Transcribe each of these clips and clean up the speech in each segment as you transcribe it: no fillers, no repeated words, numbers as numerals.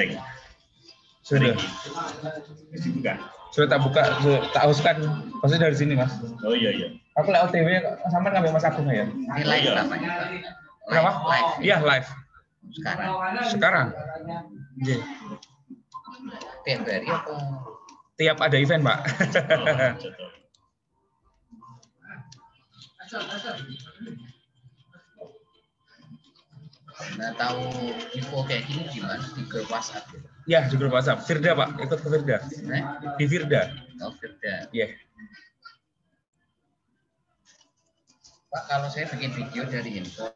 ada ini? Sudah. Sudah dibuka. Sudah tak buka, sudah tak hostkan. Maksudnya dari sini, Mas. Oh iya iya. Aku lewat TV sampean ngambil Mas Agung ya. Ini live namanya. Kenapa? Live. Iya, live. Sekarang. Sekarang. Nggih. Tiap hari apa? Tiap ada event, Pak. Nah, tahu info kayak gini gimana di grup WhatsApp? Ya, di grup WhatsApp. Firda, Pak. Ikut ke Firda. Nah, di Firda. Oh, Firda. Iya. Yeah. Pak, kalau saya bikin video dari handphone,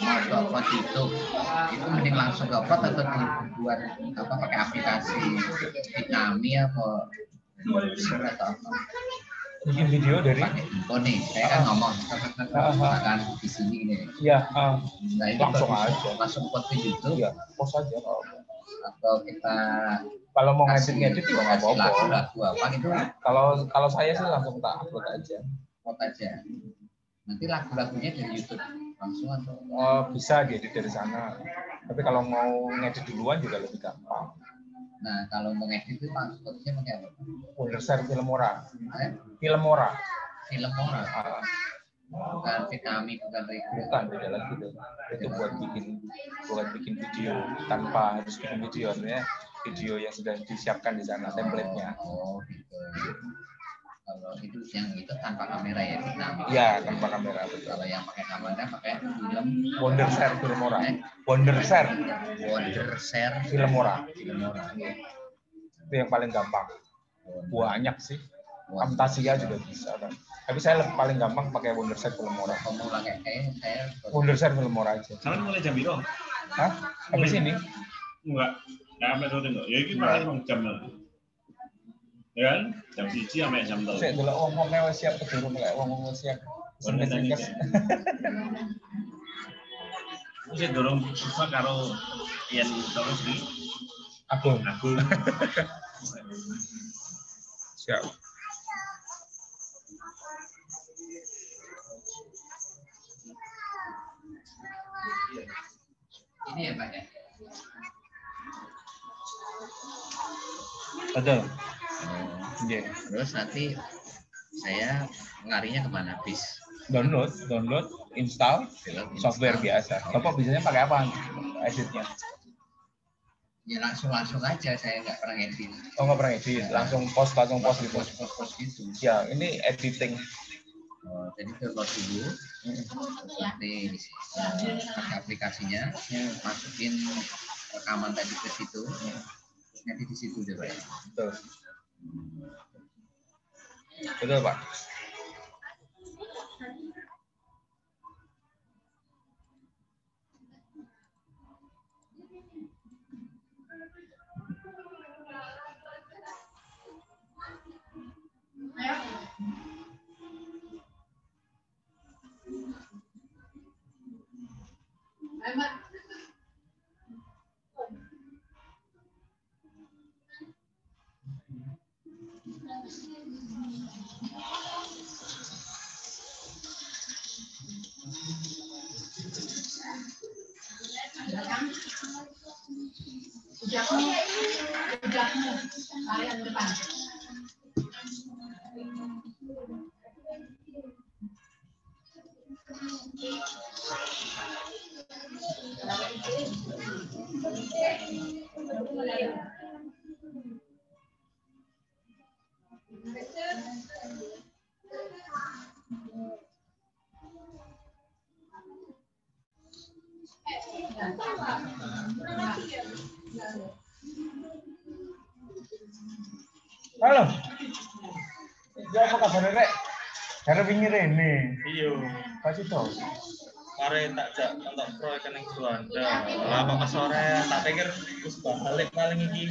mau ke upload YouTube, itu mending langsung ke upload atau dibuat apa pakai aplikasi Bitnami apa Google atau apa? Bikin video dari handphone nih, saya kan ngomong akan di sini nih. Iya, nah, langsung aja, langsung upload ke YouTube. Iya, post aja. Atau kita kalau mau ngedit-ngedit juga nggak apa-apa. Lagu apa gitu? Kalau saya sih langsung tak upload aja. Upload aja. Nanti lagu-lagunya dari YouTube langsung atau? Bisa diedit dari sana. Tapi kalau mau ngedit duluan juga lebih gampang. Nah, kalau mau ngedit itu maksudnya pakai apa? Wondershare Filmora. Filmora. Filmora. Bukan Vitamin, bukan Rego. Bukan, beda lagi itu. Itu buat bikin video tanpa harus bikin videonya. Video yang sudah disiapkan di sana template-nya. Oh, gitu. Kalau itu yang itu tanpa kamera ya Vitamin. Iya, tanpa kamera. Betul. Kalau yang pakai kamera pakai film Wondershare Filmora. Wondershare Filmora. Itu yang paling gampang. Banyak sih. Camtasia juga bisa kan. Tapi saya paling gampang pakai Wondershare Filmora. Kamu pakai saya Wondershare Filmora aja. Kalian mulai jam berapa? Hah? Habis ini? Enggak. Ya, sampai sore enggak. Ya itu paling jam 6. Ya kan? Jam 1 sampai jam 3. Saya delok wong-wong wis siap keburu mulai wong-wong siap. Wis dorong susah karo yen terus di Aku. Siap. Ini ya Pak ya? Ada. Terus nanti saya ngarinya kemana? Bis? Download, install, software biasa. Bapak biasanya pakai apa? Editnya? Ya langsung aja, saya nggak pernah edit. Oh nggak pernah edit, langsung post gitu. Post gitu. Ya ini editing. Oh, jadi download dulu, nanti pakai aplikasinya, masukin rekaman tadi ke situ, nanti di situ deh Pak. Betul Pak. Ujakmu, kalian depan. Halo. Ya apa kabar Rek? Jare wingi rene. Iya. Kasih tau. Mare tak jak entuk proyek ning Belanda. Lah apa sore tak pikir wis balik paling iki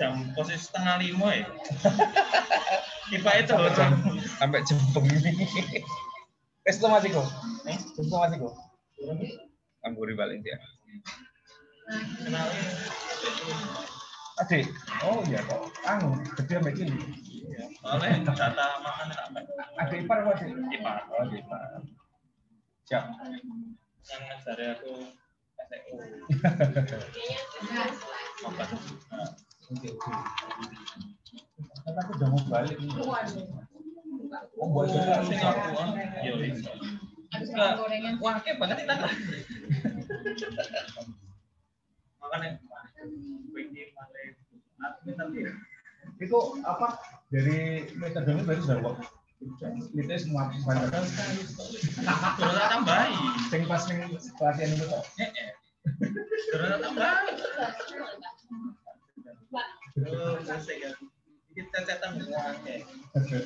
jam posisi 4:30 ya. Tiba itu sampai jam bengi. Wis to Mas Iko? Angguri balik dia. Kenalin. Adik. Oh iya kok. Anu, gede mek iki. Iya. Oleh data makan tak apa. Adik ipar kok, Dik? Ipar. Oh, ipar. Siap. Yang ngajari aku SEO. mau balik nih. Oh, buat saya satu. Iya, wah, kayak banget kita. Makanya pengen balik. Itu apa? Dari metodenya baru jawab. Kita semua bandaran. Terus tambahin. Sing pas sing pelatihan itu kok. Terus tambahin. Terus selesai kita catatan dengan oke.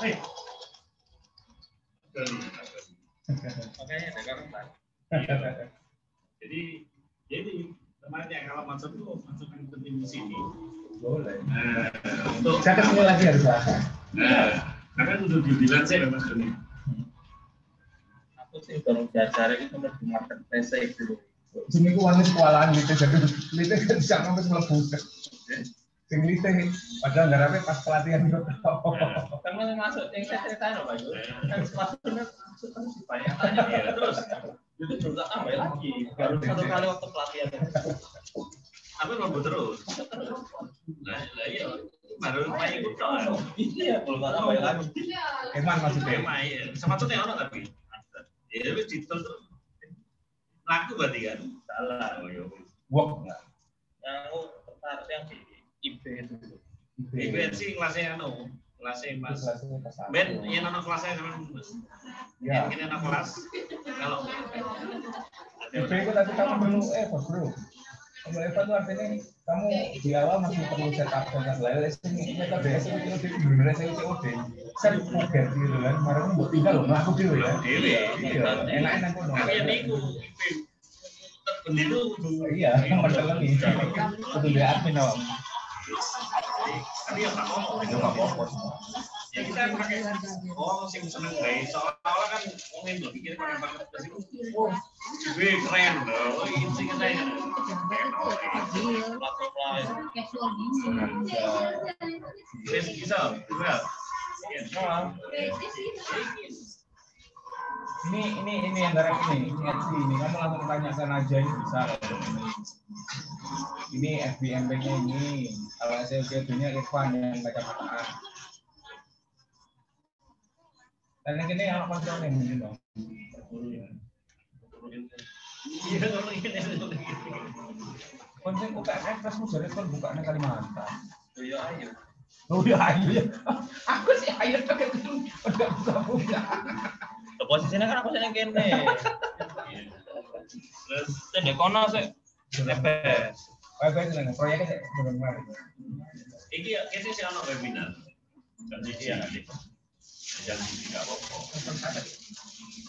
Hei. Makanya ada karena. Jadi temannya kalau masuk yang penting di sini. Boleh. Nah, untuk saya ketemu lagi harus bahasa. Nah, karena udah dibilang saya Mas Doni. Aku sih kalau bicara itu di marketplace itu. Sini ku wani sekolahan gitu jadi lite kan bisa ngambil melebu. Sing lite padahal ngarape pas pelatihan itu. Teman masuk yang saya ceritain Pak Yul. Kan sepatutnya kan banyak tanya ya terus. Itu juga tambah lagi. Baru satu kali waktu pelatihan. Tapi mlebu terus. Nah, iya. Baru main ikut kan. Iya, kalau tambah lagi. Emang maksudnya main. Sepatutnya ono tapi. Ya wis ditel terus. Laku berarti kan? Salah. Wok nggak? Yang tertarik yang di IB itu. IB sih kelasnya anu, kelasnya mas. Ben, yang anak kelasnya teman mas. Ya. Yang anak kelas. Kalau IB itu tapi kamu perlu effort bro. Perlu effort itu artinya kamu di awal masih perlu setup dengan lain-lain. Ini kita biasa itu di Indonesia itu COD. Saya mau ganti duluan, kemarin buat tinggal loh, aku dulu ya. Enak-enak kok. Tapi yang itu terbeli itu. Iya, masalah nih. Itu dia admin awam. Tapi yang tak ngomong, itu nggak apa-apa semua. Ya kita pakai, oh sih seneng deh. Seolah-olah kan ngomongin loh, pikirnya pakai banget. Wah, gue keren loh. Ini sih kita ya. Keren. Bisa, bisa. Nah, ini yang darah ini, ini kamu langsung tanyakan aja ini bisa. Ini FBMP-nya ini, kalau SLGB-nya Irfan yang kacamata. Dan yang ini yang kontrol yang ini dong. Iya, kalau ini konsen UKM terus mudah respon bukaannya Kalimantan. Iya, ayo. Oh ya, ayo. Aku sih ayo pakai gedung, enggak buka-buka. Posisinya kan aku seneng kene. Terus tende kono sik nebes. Baik-baik seneng proyeknya sik belum mari. Iki ya kene sing ono webinar. Dan iki ya nanti. Jangan tidak apa-apa.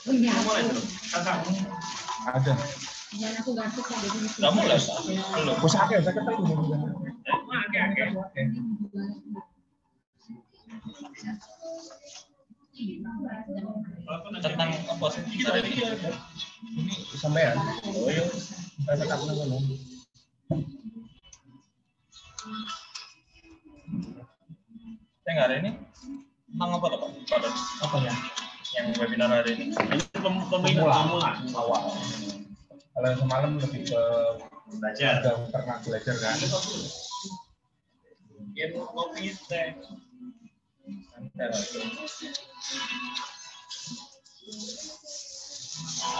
Punya mulai terus. Kakak. Ada. Jangan aku gantung sampai di sini. Kamu lah. Belum. Wis akeh, saya ketemu. Oke. Tentang apa sih kita ini sampean? Oh iya, saya tak pernah ngomong. Saya nggak ada ini. Tentang apa Pak? Apa ya? Yang webinar hari ini? Ini pemula awal. Kalau semalam lebih ke belajar, pernah belajar kan? Ya mau pindah.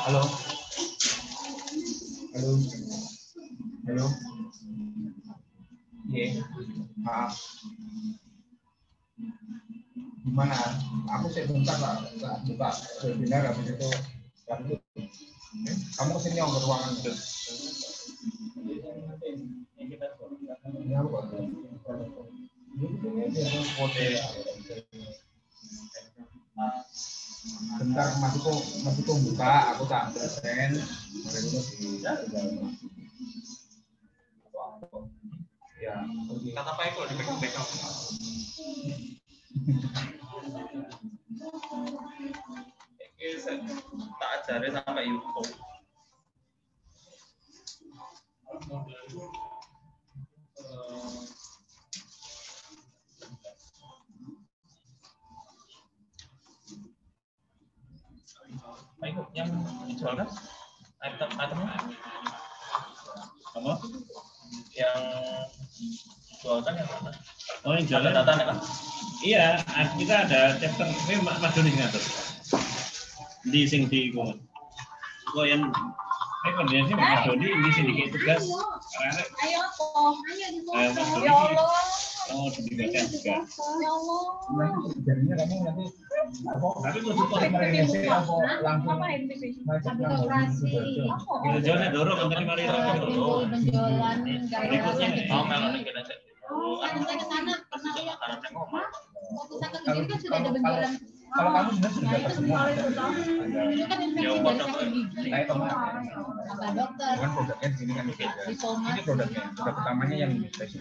Halo. Iya. Maaf. Gimana? Aku sih bentar Pak, buka webinar habis itu lanjut. Kamu sini ke ruangan itu. Bentar masih kok buka, aku tak present. Ya, kata Pak Eko di backup. Tak ajarin sampai YouTube. Saudara? Item-itemnya? Apa? Yang jualkan yang mana? Oh, yang jualan data kan? Iya, kita ada chapter ini Mas Doni ngatur. Di sing di Gunung. Kok yang rekomendasi Mas Doni di sini kayak tugas. Ayo kok, ayo di foto. Ya Allah. Oh, dibacakan juga. Ya Allah. Jadinya kamu nanti tapi mau support mereka sih langsung. Apa MTP? Kita jalan dorong tadi mari dorong. Penjualan ikutnya mau melon kita. Oh, saya ke sana pernah lihat karena tengok. Waktu saya ke sini kan sudah ada penjualan. Kalau kamu sudah dapat semua. Itu kan infeksi dari sakit gigi. Kata dokter. Bukan produknya di sini kan beda. Ini produknya. Produk utamanya yang infeksi.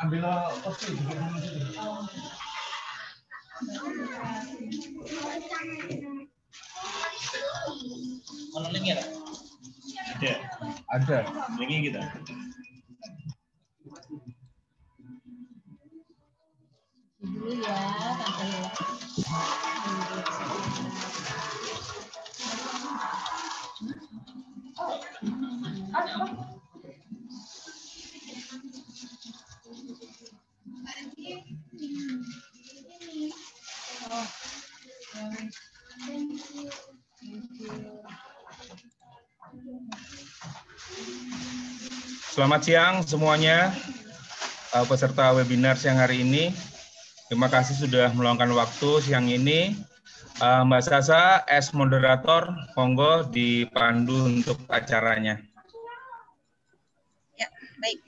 Ambil posisi di mana itu. Mana linknya? Ada. Linknya kita. Dulu ya, tante ya. Selamat siang semuanya peserta webinar siang hari ini. Terima kasih sudah meluangkan waktu siang ini. Mbak Sasa, as moderator, monggo dipandu untuk acaranya. Ya, baik.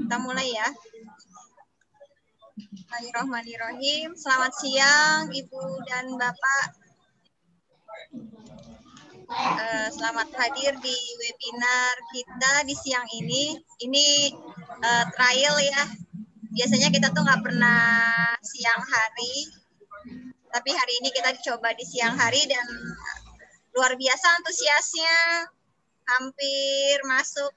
Kita mulai ya. Bismillahirrahmanirrahim. Selamat siang, Ibu dan Bapak. Selamat hadir di webinar kita di siang ini. Ini trial ya. Biasanya kita tuh nggak pernah siang hari. Tapi hari ini kita coba di siang hari dan luar biasa antusiasnya, hampir masuk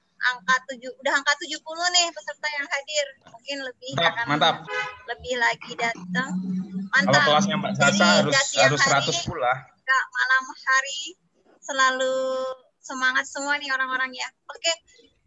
udah angka 70 nih peserta yang hadir, mungkin lebih akan lebih lagi datang. Mantap. Kalau kelasnya Mbak Sasa harus 100 pula. Enggak, malam hari selalu semangat semua nih orang-orang ya. Oke,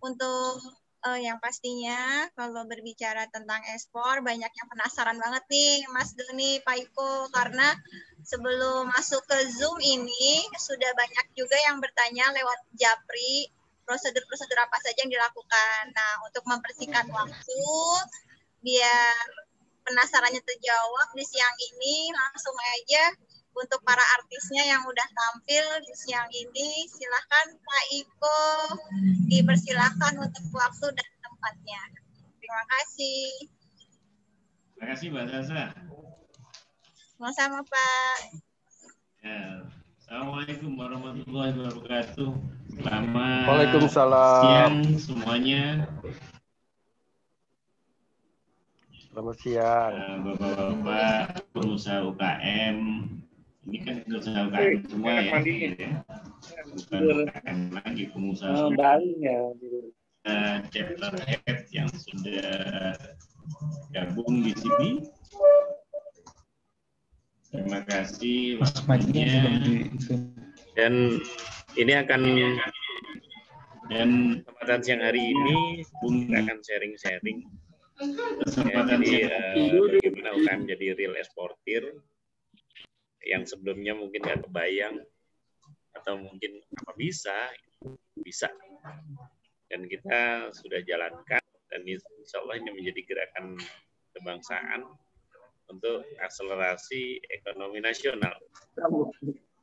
untuk yang pastinya kalau berbicara tentang ekspor, banyak yang penasaran banget nih Mas Doni, Pak Iko, karena sebelum masuk ke Zoom ini sudah banyak juga yang bertanya lewat Japri prosedur-prosedur apa saja yang dilakukan. Nah, untuk mempersingkat waktu biar penasarannya terjawab di siang ini, langsung aja untuk para artisnya yang udah tampil di siang ini, silahkan Pak Iko, dipersilahkan untuk waktu dan tempatnya. Terima kasih. Terima kasih Mbak Sasa. Sama-sama Pak. Ya. Assalamualaikum warahmatullahi wabarakatuh. Selamat siang semuanya. Selamat siang. Bapak-bapak pengusaha UKM. Ini kan pengusaha UKM semua ya. Bukan UKM lagi, pengusaha chapter head yang sudah gabung di sini. Terima kasih waktunya. Dan ini akan kesempatan siang hari ini Bung akan sharing-sharing. Kesempatan ini bagaimana UKM jadi real exporter yang sebelumnya mungkin nggak kebayang atau mungkin apa bisa dan kita sudah jalankan dan insya Allah ini menjadi gerakan kebangsaan untuk akselerasi ekonomi nasional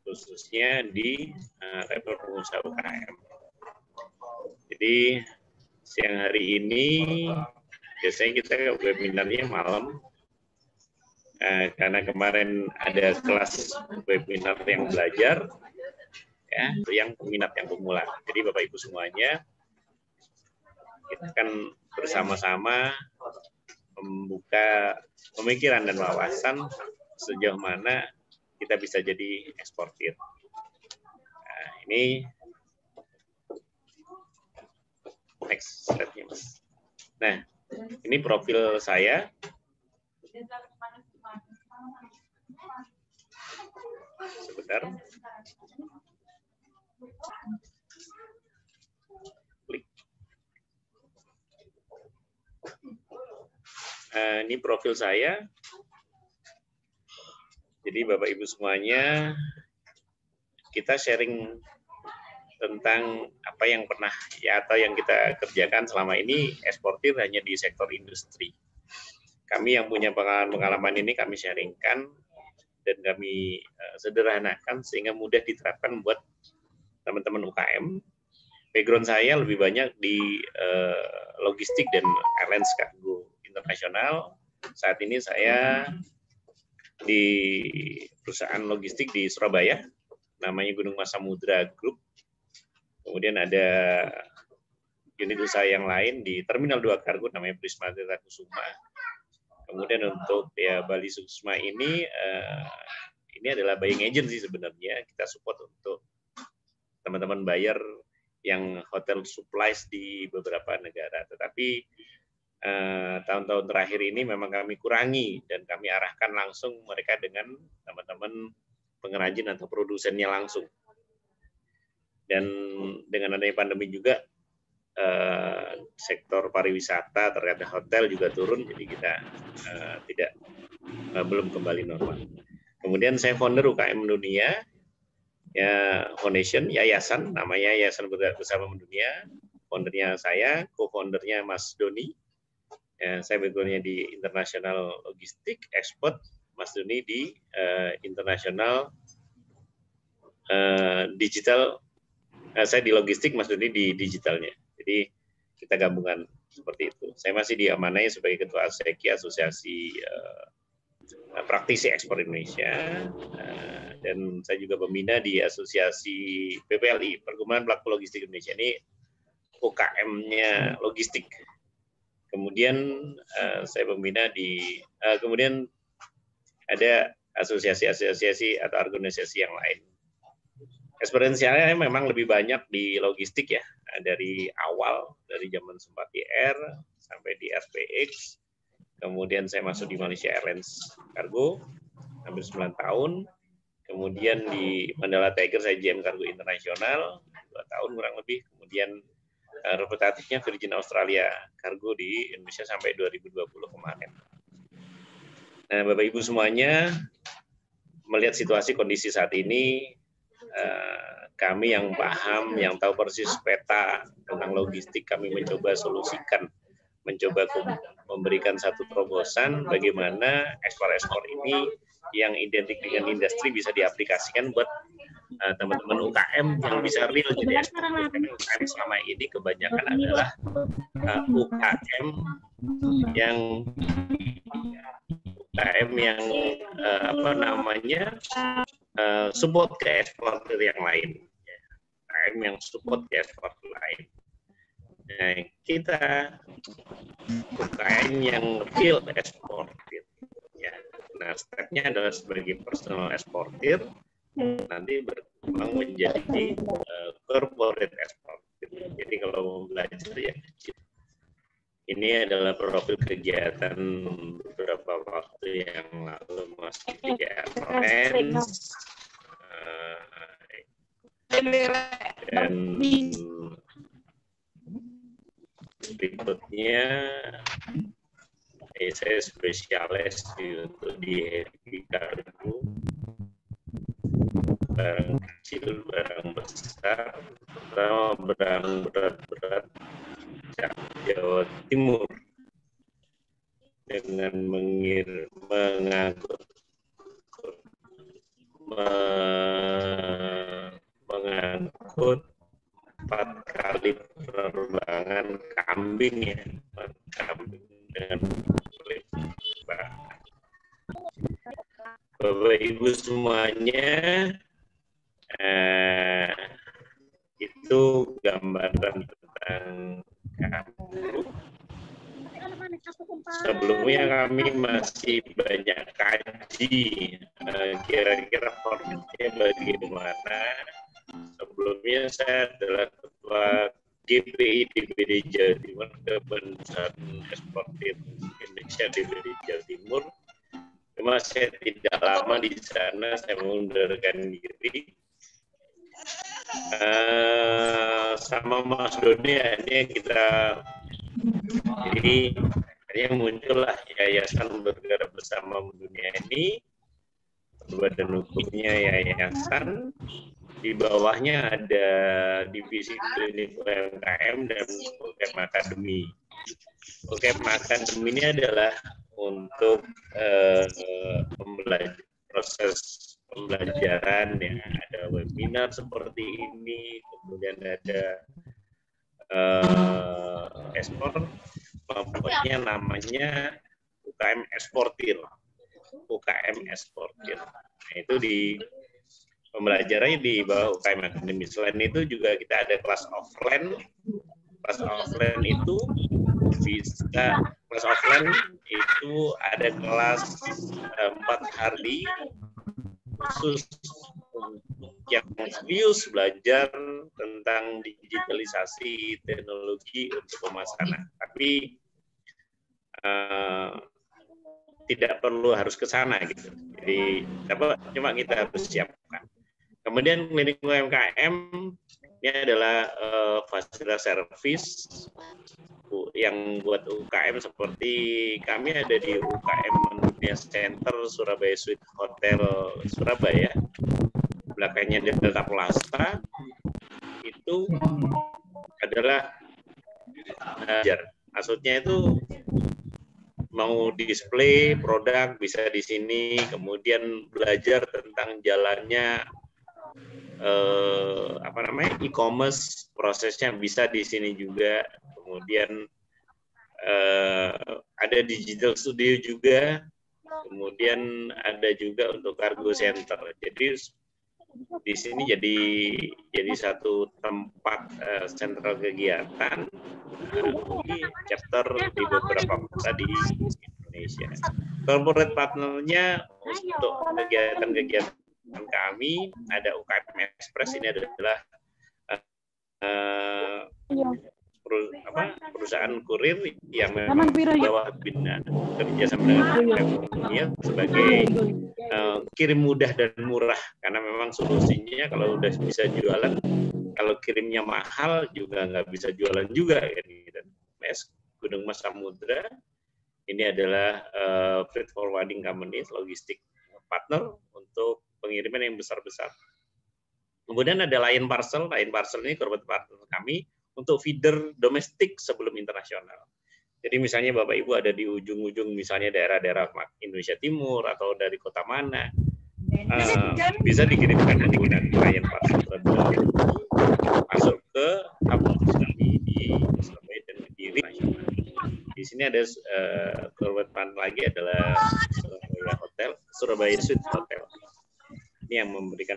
khususnya di level pengusaha UKM. Jadi siang hari ini biasanya kita webinarnya malam. Karena kemarin ada kelas webinar yang belajar, ya, yang peminat yang pemula. Jadi Bapak Ibu semuanya, kita akan bersama-sama membuka pemikiran dan wawasan sejauh mana kita bisa jadi eksportir. Nah, ini next slide-nya, Mas. Nah, ini profil saya. Sebentar. Klik. Ini profil saya. Jadi Bapak Ibu semuanya, kita sharing tentang apa yang pernah ya atau yang kita kerjakan selama ini eksportir hanya di sektor industri. Kami yang punya pengalaman ini kami sharingkan dan kami sederhanakan sehingga mudah diterapkan buat teman-teman UKM. Background saya lebih banyak di logistik dan airlines cargo internasional. Saat ini saya di perusahaan logistik di Surabaya, namanya Gunung Mas Samudra Group. Kemudian ada unit usaha yang lain di Terminal 2 Kargo, namanya Prisma Teratusuma. Kemudian untuk ya Bali Susma ini adalah buying agency sebenarnya. Kita support untuk teman-teman buyer yang hotel supplies di beberapa negara. Tetapi tahun-tahun terakhir ini memang kami kurangi dan kami arahkan langsung mereka dengan teman-teman pengrajin atau produsennya langsung. Dan dengan adanya pandemi juga sektor pariwisata terkait hotel juga turun, jadi kita belum kembali normal. Kemudian saya founder UKM Dunia ya, Foundation, yayasan, namanya Yayasan Bersama Dunia. Foundernya saya, co-foundernya Mas Doni. Saya backgroundnya di internasional logistik, ekspor, Mas Doni di internasional digital. Saya di logistik, Mas Doni di digitalnya. Jadi kita gabungan seperti itu. Saya masih diamanai sebagai Ketua ASEKI, Asosiasi Praktisi Ekspor Indonesia. Dan saya juga pembina di Asosiasi PPLI, Perkumpulan Pelaku Logistik Indonesia. Ini UKM-nya logistik. Kemudian saya pembina di, kemudian ada asosiasi-asosiasi atau organisasi yang lain. Experience-nya memang lebih banyak di logistik ya, dari awal, dari zaman Sempati Air sampai di SPX. Kemudian saya masuk di Malaysia Airlines Cargo, hampir 9 tahun. Kemudian di Mandala Tiger, saya GM Cargo Internasional, 2 tahun kurang lebih. Kemudian reputatifnya Virgin Australia Cargo di Indonesia sampai 2020 kemarin. Nah, Bapak Ibu semuanya, melihat situasi kondisi saat ini, kami yang paham, yang tahu persis peta tentang logistik, kami mencoba solusikan, mencoba memberikan satu terobosan bagaimana ekspor-ekspor ini yang identik dengan industri bisa diaplikasikan buat teman-teman UKM yang bisa real jadi ekspor. UKM selama ini kebanyakan adalah UKM yang apa namanya support ke eksportir yang lain, UKM yang support ke eksportir lain. Nah, kita UKM yang real eksportir. Ya. Nah, stepnya adalah sebagai personal eksportir, nanti berkembang menjadi corporate eksportir. Jadi kalau mau belajar ya, ini adalah profil kegiatan beberapa waktu yang lalu masih di KRN dan berikutnya saya spesialis untuk di Cargo. Barang kecil, barang besar, terutama barang berat-berat Jawa Timur dengan mengangkut 4 kali penerbangan kambing ya, 4 kambing dengan penerbangan. Bapak Ibu semuanya, itu gambaran tentang Cargo. Sebelumnya kami masih banyak kaji kira-kira formatnya bagaimana. Sebelumnya saya adalah ketua GPI DPD Jawa Timur, Kementerian Eksportir Indonesia DPD Jawa Timur. Cuma saya tidak lama di sana, saya mengundurkan diri. Sama Mas Doni akhirnya kita jadi akhirnya muncullah Yayasan Bersama Dunia ini, badan hukumnya yayasan, di bawahnya ada divisi klinik UMKM dan UKM Akademi. UKM Akademi ini adalah untuk proses pembelajaran yang ada webinar seperti ini, kemudian ada ekspor, pokoknya namanya UKM Eksportir. Nah, itu di pembelajarannya di bawah UKM Akademi. Selain itu juga kita ada kelas offline. Kelas offline itu bisa, kelas offline itu ada kelas 4 hari khusus untuk yang serius belajar tentang digitalisasi teknologi untuk pemasaran. Tapi tidak perlu harus ke sana gitu. Jadi cuma kita harus siapkan. Kemudian klinik UMKM ini adalah fasilitas servis yang buat UKM, seperti kami ada di UKM Malaysia Center Surabaya Suite Hotel Surabaya. Belakangnya Delta Plaza itu adalah belajar. Maksudnya itu mau display produk bisa di sini, kemudian belajar tentang jalannya e-commerce, prosesnya bisa di sini juga, kemudian ada digital studio juga, kemudian ada juga untuk cargo center. Jadi di sini jadi satu tempat sentral kegiatan di chapter di beberapa kota di Indonesia. Corporate partnernya untuk kegiatan-kegiatan kami ada UKM Express, ini adalah perusahaan kurir yang membawa bina kerjasama dengan dunia sebagai kirim mudah dan murah, karena memang solusinya kalau udah bisa jualan, kalau kirimnya mahal juga nggak bisa jualan juga. Dan Gunung Mas Samudra ini adalah freight forwarding company, logistik partner untuk pengiriman yang besar-besar. Kemudian ada Lion Parcel. Lion Parcel ini corporate partner kami untuk feeder domestik sebelum internasional. Jadi misalnya Bapak Ibu ada di ujung-ujung misalnya daerah-daerah Indonesia Timur atau dari kota mana, bisa dikirimkan menggunakan Lion Parcel masuk ke hub kami di Surabaya dan Kediri. Di sini ada keluaran lagi adalah Surabaya Hotel, Surabaya Suite Hotel. Ini yang memberikan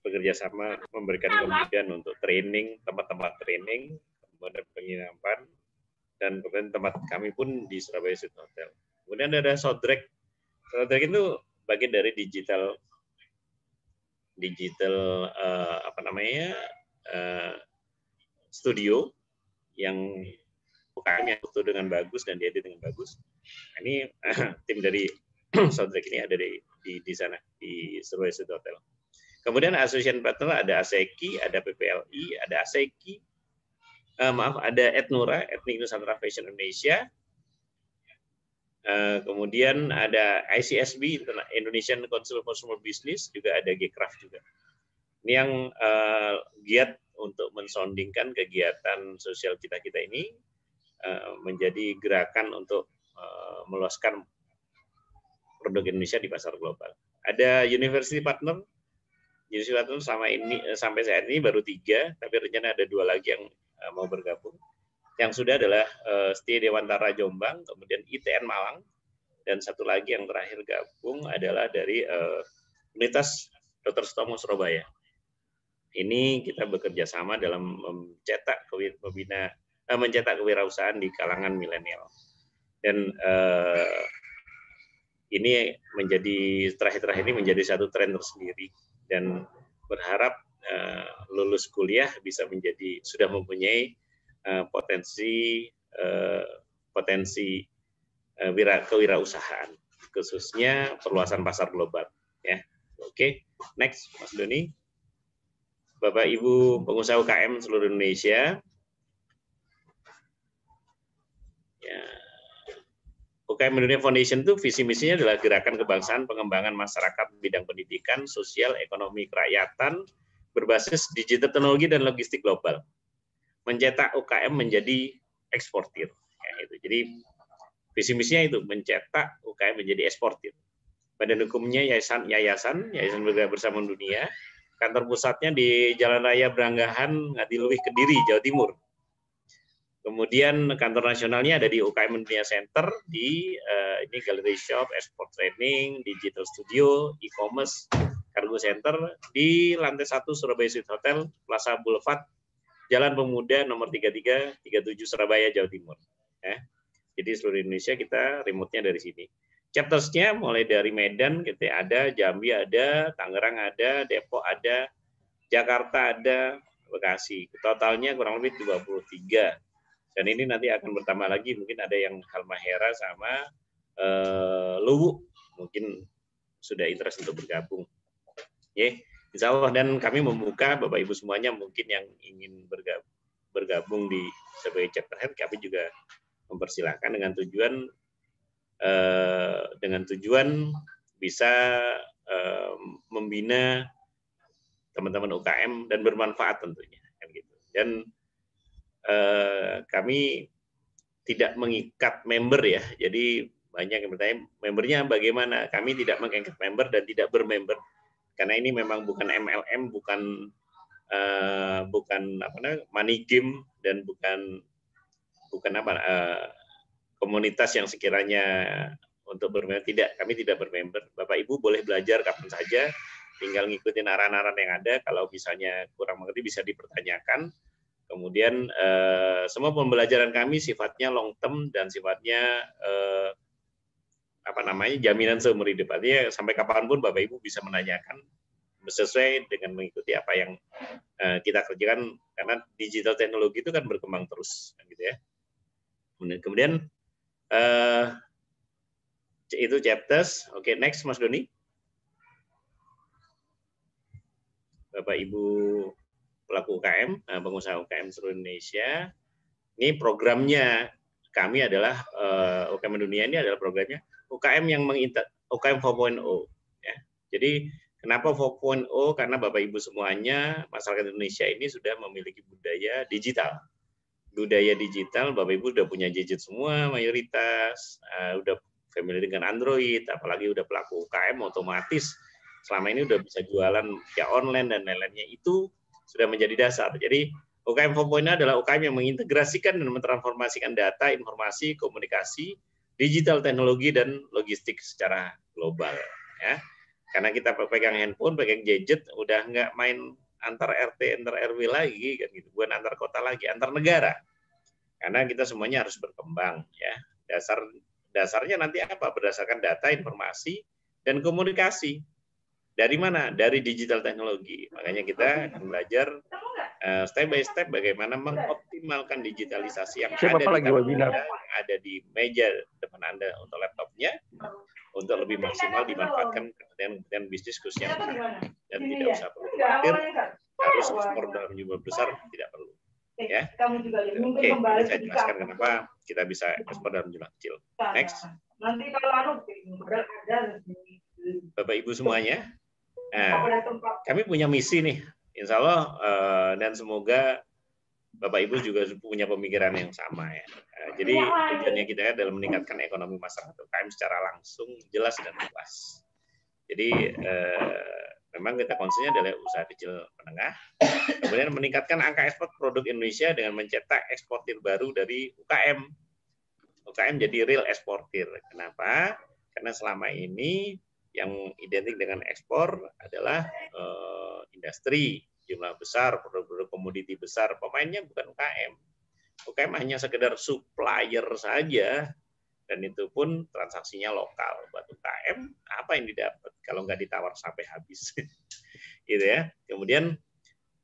bekerjasama, memberikan kemudahan untuk training, tempat-tempat training, kemudian penginapan, dan kemudian tempat kami pun di Surabaya Suite Hotel. Kemudian ada Sodrek. Sodrek itu bagian dari digital studio yang UKM itu dengan bagus dan diedit dengan bagus. Ini tim dari Sodrek ini ada di sana di Surabaya Suite Hotel. Kemudian association partner ada ASEKI, ada PPLI, ada Etnura, Etnik Nusantara Fashion Indonesia. Kemudian ada ICSB, Indonesian Council for Small Business, juga ada G-Craft juga. Ini yang giat untuk mensondingkan kegiatan sosial kita ini menjadi gerakan untuk meluaskan produk Indonesia di pasar global. Ada university partner. Universitas itu sampai saat ini baru 3, tapi rencana ada 2 lagi yang mau bergabung. Yang sudah adalah STIE Dewantara Jombang, kemudian ITN Malang, dan satu lagi yang terakhir gabung adalah dari Universitas Dr. Soetomo Surabaya. Ini kita bekerja sama dalam mencetak kewirausahaan di kalangan milenial. Dan ini terakhir-terakhir ini menjadi satu tren tersendiri. Dan berharap lulus kuliah bisa sudah mempunyai potensi kewirausahaan. khususnya perluasan pasar global. Ya, oke. Next, Mas Doni. Bapak Ibu pengusaha UKM seluruh Indonesia. Ya. UKM Indonesia Foundation itu visi misinya adalah gerakan kebangsaan pengembangan masyarakat bidang pendidikan, sosial, ekonomi kerakyatan berbasis digital teknologi dan logistik global. Mencetak UKM menjadi eksportir. Ya, itu. Jadi visi misinya itu mencetak UKM menjadi eksportir. Badan hukumnya Yayasan Bersama Dunia. Kantor pusatnya di Jalan Raya Beranggahan, Ngadiluih, Kediri, Jawa Timur. Kemudian kantor nasionalnya ada di UKM Dunia Center di ini Gallery Shop, Export Training, Digital Studio, E-commerce, Cargo Center di lantai 1 Surabaya Suite Hotel, Plaza Boulevard, Jalan Pemuda nomor 33, 37 Surabaya, Jawa Timur. Ya. Jadi seluruh Indonesia kita remote-nya dari sini. Chapters-nya mulai dari Medan, kita ada, Jambi ada, Tangerang ada, Depok ada, Jakarta ada, Bekasi. Totalnya kurang lebih 23. Dan ini nanti akan bertambah lagi, mungkin ada yang Halmahera sama Luwu, mungkin sudah interest untuk bergabung. Yeah. Insya Allah, dan kami membuka Bapak Ibu semuanya mungkin yang ingin bergabung di sebagai chapter head, kami juga mempersilahkan dengan tujuan bisa membina teman-teman UKM dan bermanfaat tentunya. Dan kami tidak mengikat member ya, jadi banyak yang bertanya membernya bagaimana. Kami tidak mengikat member dan tidak bermember karena ini memang bukan MLM, bukan apa namanya money game, dan bukan komunitas yang sekiranya untuk bermember. Tidak, kami tidak bermember. Bapak Ibu boleh belajar kapan saja, tinggal ngikutin arahan-arahan yang ada. Kalau misalnya kurang mengerti bisa dipertanyakan. Kemudian semua pembelajaran kami sifatnya long term dan sifatnya jaminan seumur hidup. Artinya sampai kapanpun Bapak Ibu bisa menanyakan sesuai dengan mengikuti apa yang kita kerjakan, karena digital teknologi itu kan berkembang terus, gitu ya. Kemudian itu chapters. Oke, next Mas Doni. Bapak Ibu pelaku UKM, pengusaha UKM seluruh Indonesia. Ini programnya kami adalah UKM Dunia, ini adalah programnya UKM yang UKM 4.0. Ya. Jadi kenapa 4.0? Karena Bapak Ibu semuanya masyarakat Indonesia ini sudah memiliki budaya digital. Budaya digital, Bapak Ibu sudah punya gadget semua, mayoritas sudah familiar dengan Android, apalagi sudah pelaku UKM otomatis selama ini sudah bisa jualan via online dan lain-lainnya, itu sudah menjadi dasar. Jadi UKM 4.0 adalah UKM yang mengintegrasikan dan mentransformasikan data, informasi, komunikasi, digital teknologi, dan logistik secara global. Ya. Karena kita pegang handphone, pegang gadget, udah nggak main antar RT, antar RW lagi, kan gitu. Bukan antar kota lagi, antar negara. Karena kita semuanya harus berkembang. Ya. Dasarnya nanti apa? Berdasarkan data, informasi, dan komunikasi. Dari mana? Dari digital teknologi. Makanya kita akan belajar step by step bagaimana mengoptimalkan digitalisasi yang ada di meja depan Anda untuk laptopnya, untuk lebih maksimal dimanfaatkan kepentingan bisnis khususnya. Dan tidak usah perlu khawatir, harus ekspor dalam jumlah besar, tidak perlu. Ya. Oke, saya jelaskan kenapa kita bisa ekspor dalam jumlah kecil. Next. Nanti kalau ada Bapak Ibu semuanya, nah, kami punya misi nih, insya Allah, dan semoga Bapak Ibu juga punya pemikiran yang sama ya. Jadi tujuannya kita adalah meningkatkan ekonomi masyarakat UKM secara langsung, jelas dan luas. Jadi memang kita concernnya adalah usaha kecil menengah, kemudian meningkatkan angka ekspor produk Indonesia dengan mencetak eksportir baru dari UKM. UKM jadi real eksportir. Kenapa? Karena selama ini yang identik dengan ekspor adalah industri, jumlah besar, produk-produk komoditi besar. Pemainnya bukan UKM. UKM hanya sekedar supplier saja, dan itu pun transaksinya lokal. Buat UKM, apa yang didapat kalau nggak ditawar sampai habis? Gitu ya. Kemudian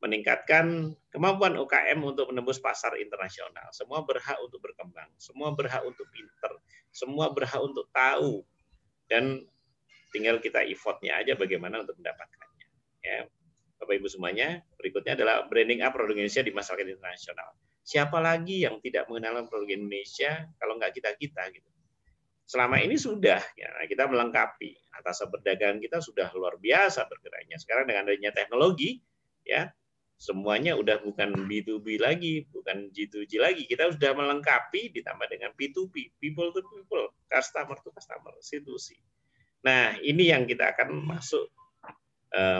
meningkatkan kemampuan UKM untuk menembus pasar internasional. Semua berhak untuk berkembang, semua berhak untuk pinter, semua berhak untuk tahu. dan tinggal kita effortnya aja bagaimana untuk mendapatkannya. Ya. Bapak-Ibu semuanya, berikutnya adalah branding up produk Indonesia di masyarakat internasional. Siapa lagi yang tidak mengenal produk Indonesia kalau nggak kita-kita gitu. Selama ini sudah, ya, kita melengkapi atas perdagangan kita sudah luar biasa bergeraknya. Sekarang dengan adanya teknologi, ya semuanya udah bukan B2B lagi, bukan G2G lagi. Kita sudah melengkapi ditambah dengan P2P, people to people, customer to customer, institusi. Nah ini yang kita akan masuk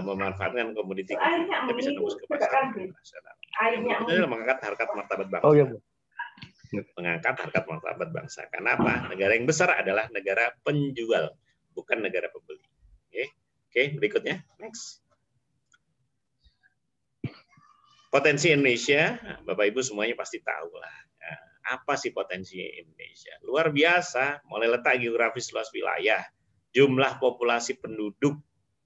memanfaatkan komoditi kita bisa tembus ke pasar internasional. Yang adalah mengangkat harkat martabat bangsa. Oh, iya, Bu. Mengangkat harkat martabat bangsa. Karena apa? Negara yang besar adalah negara penjual, bukan negara pembeli. Oke, berikutnya, next. Potensi Indonesia, Bapak Ibu semuanya pasti tahu lah. Apa sih potensi Indonesia? Luar biasa, mulai letak geografis luas wilayah, jumlah populasi penduduk,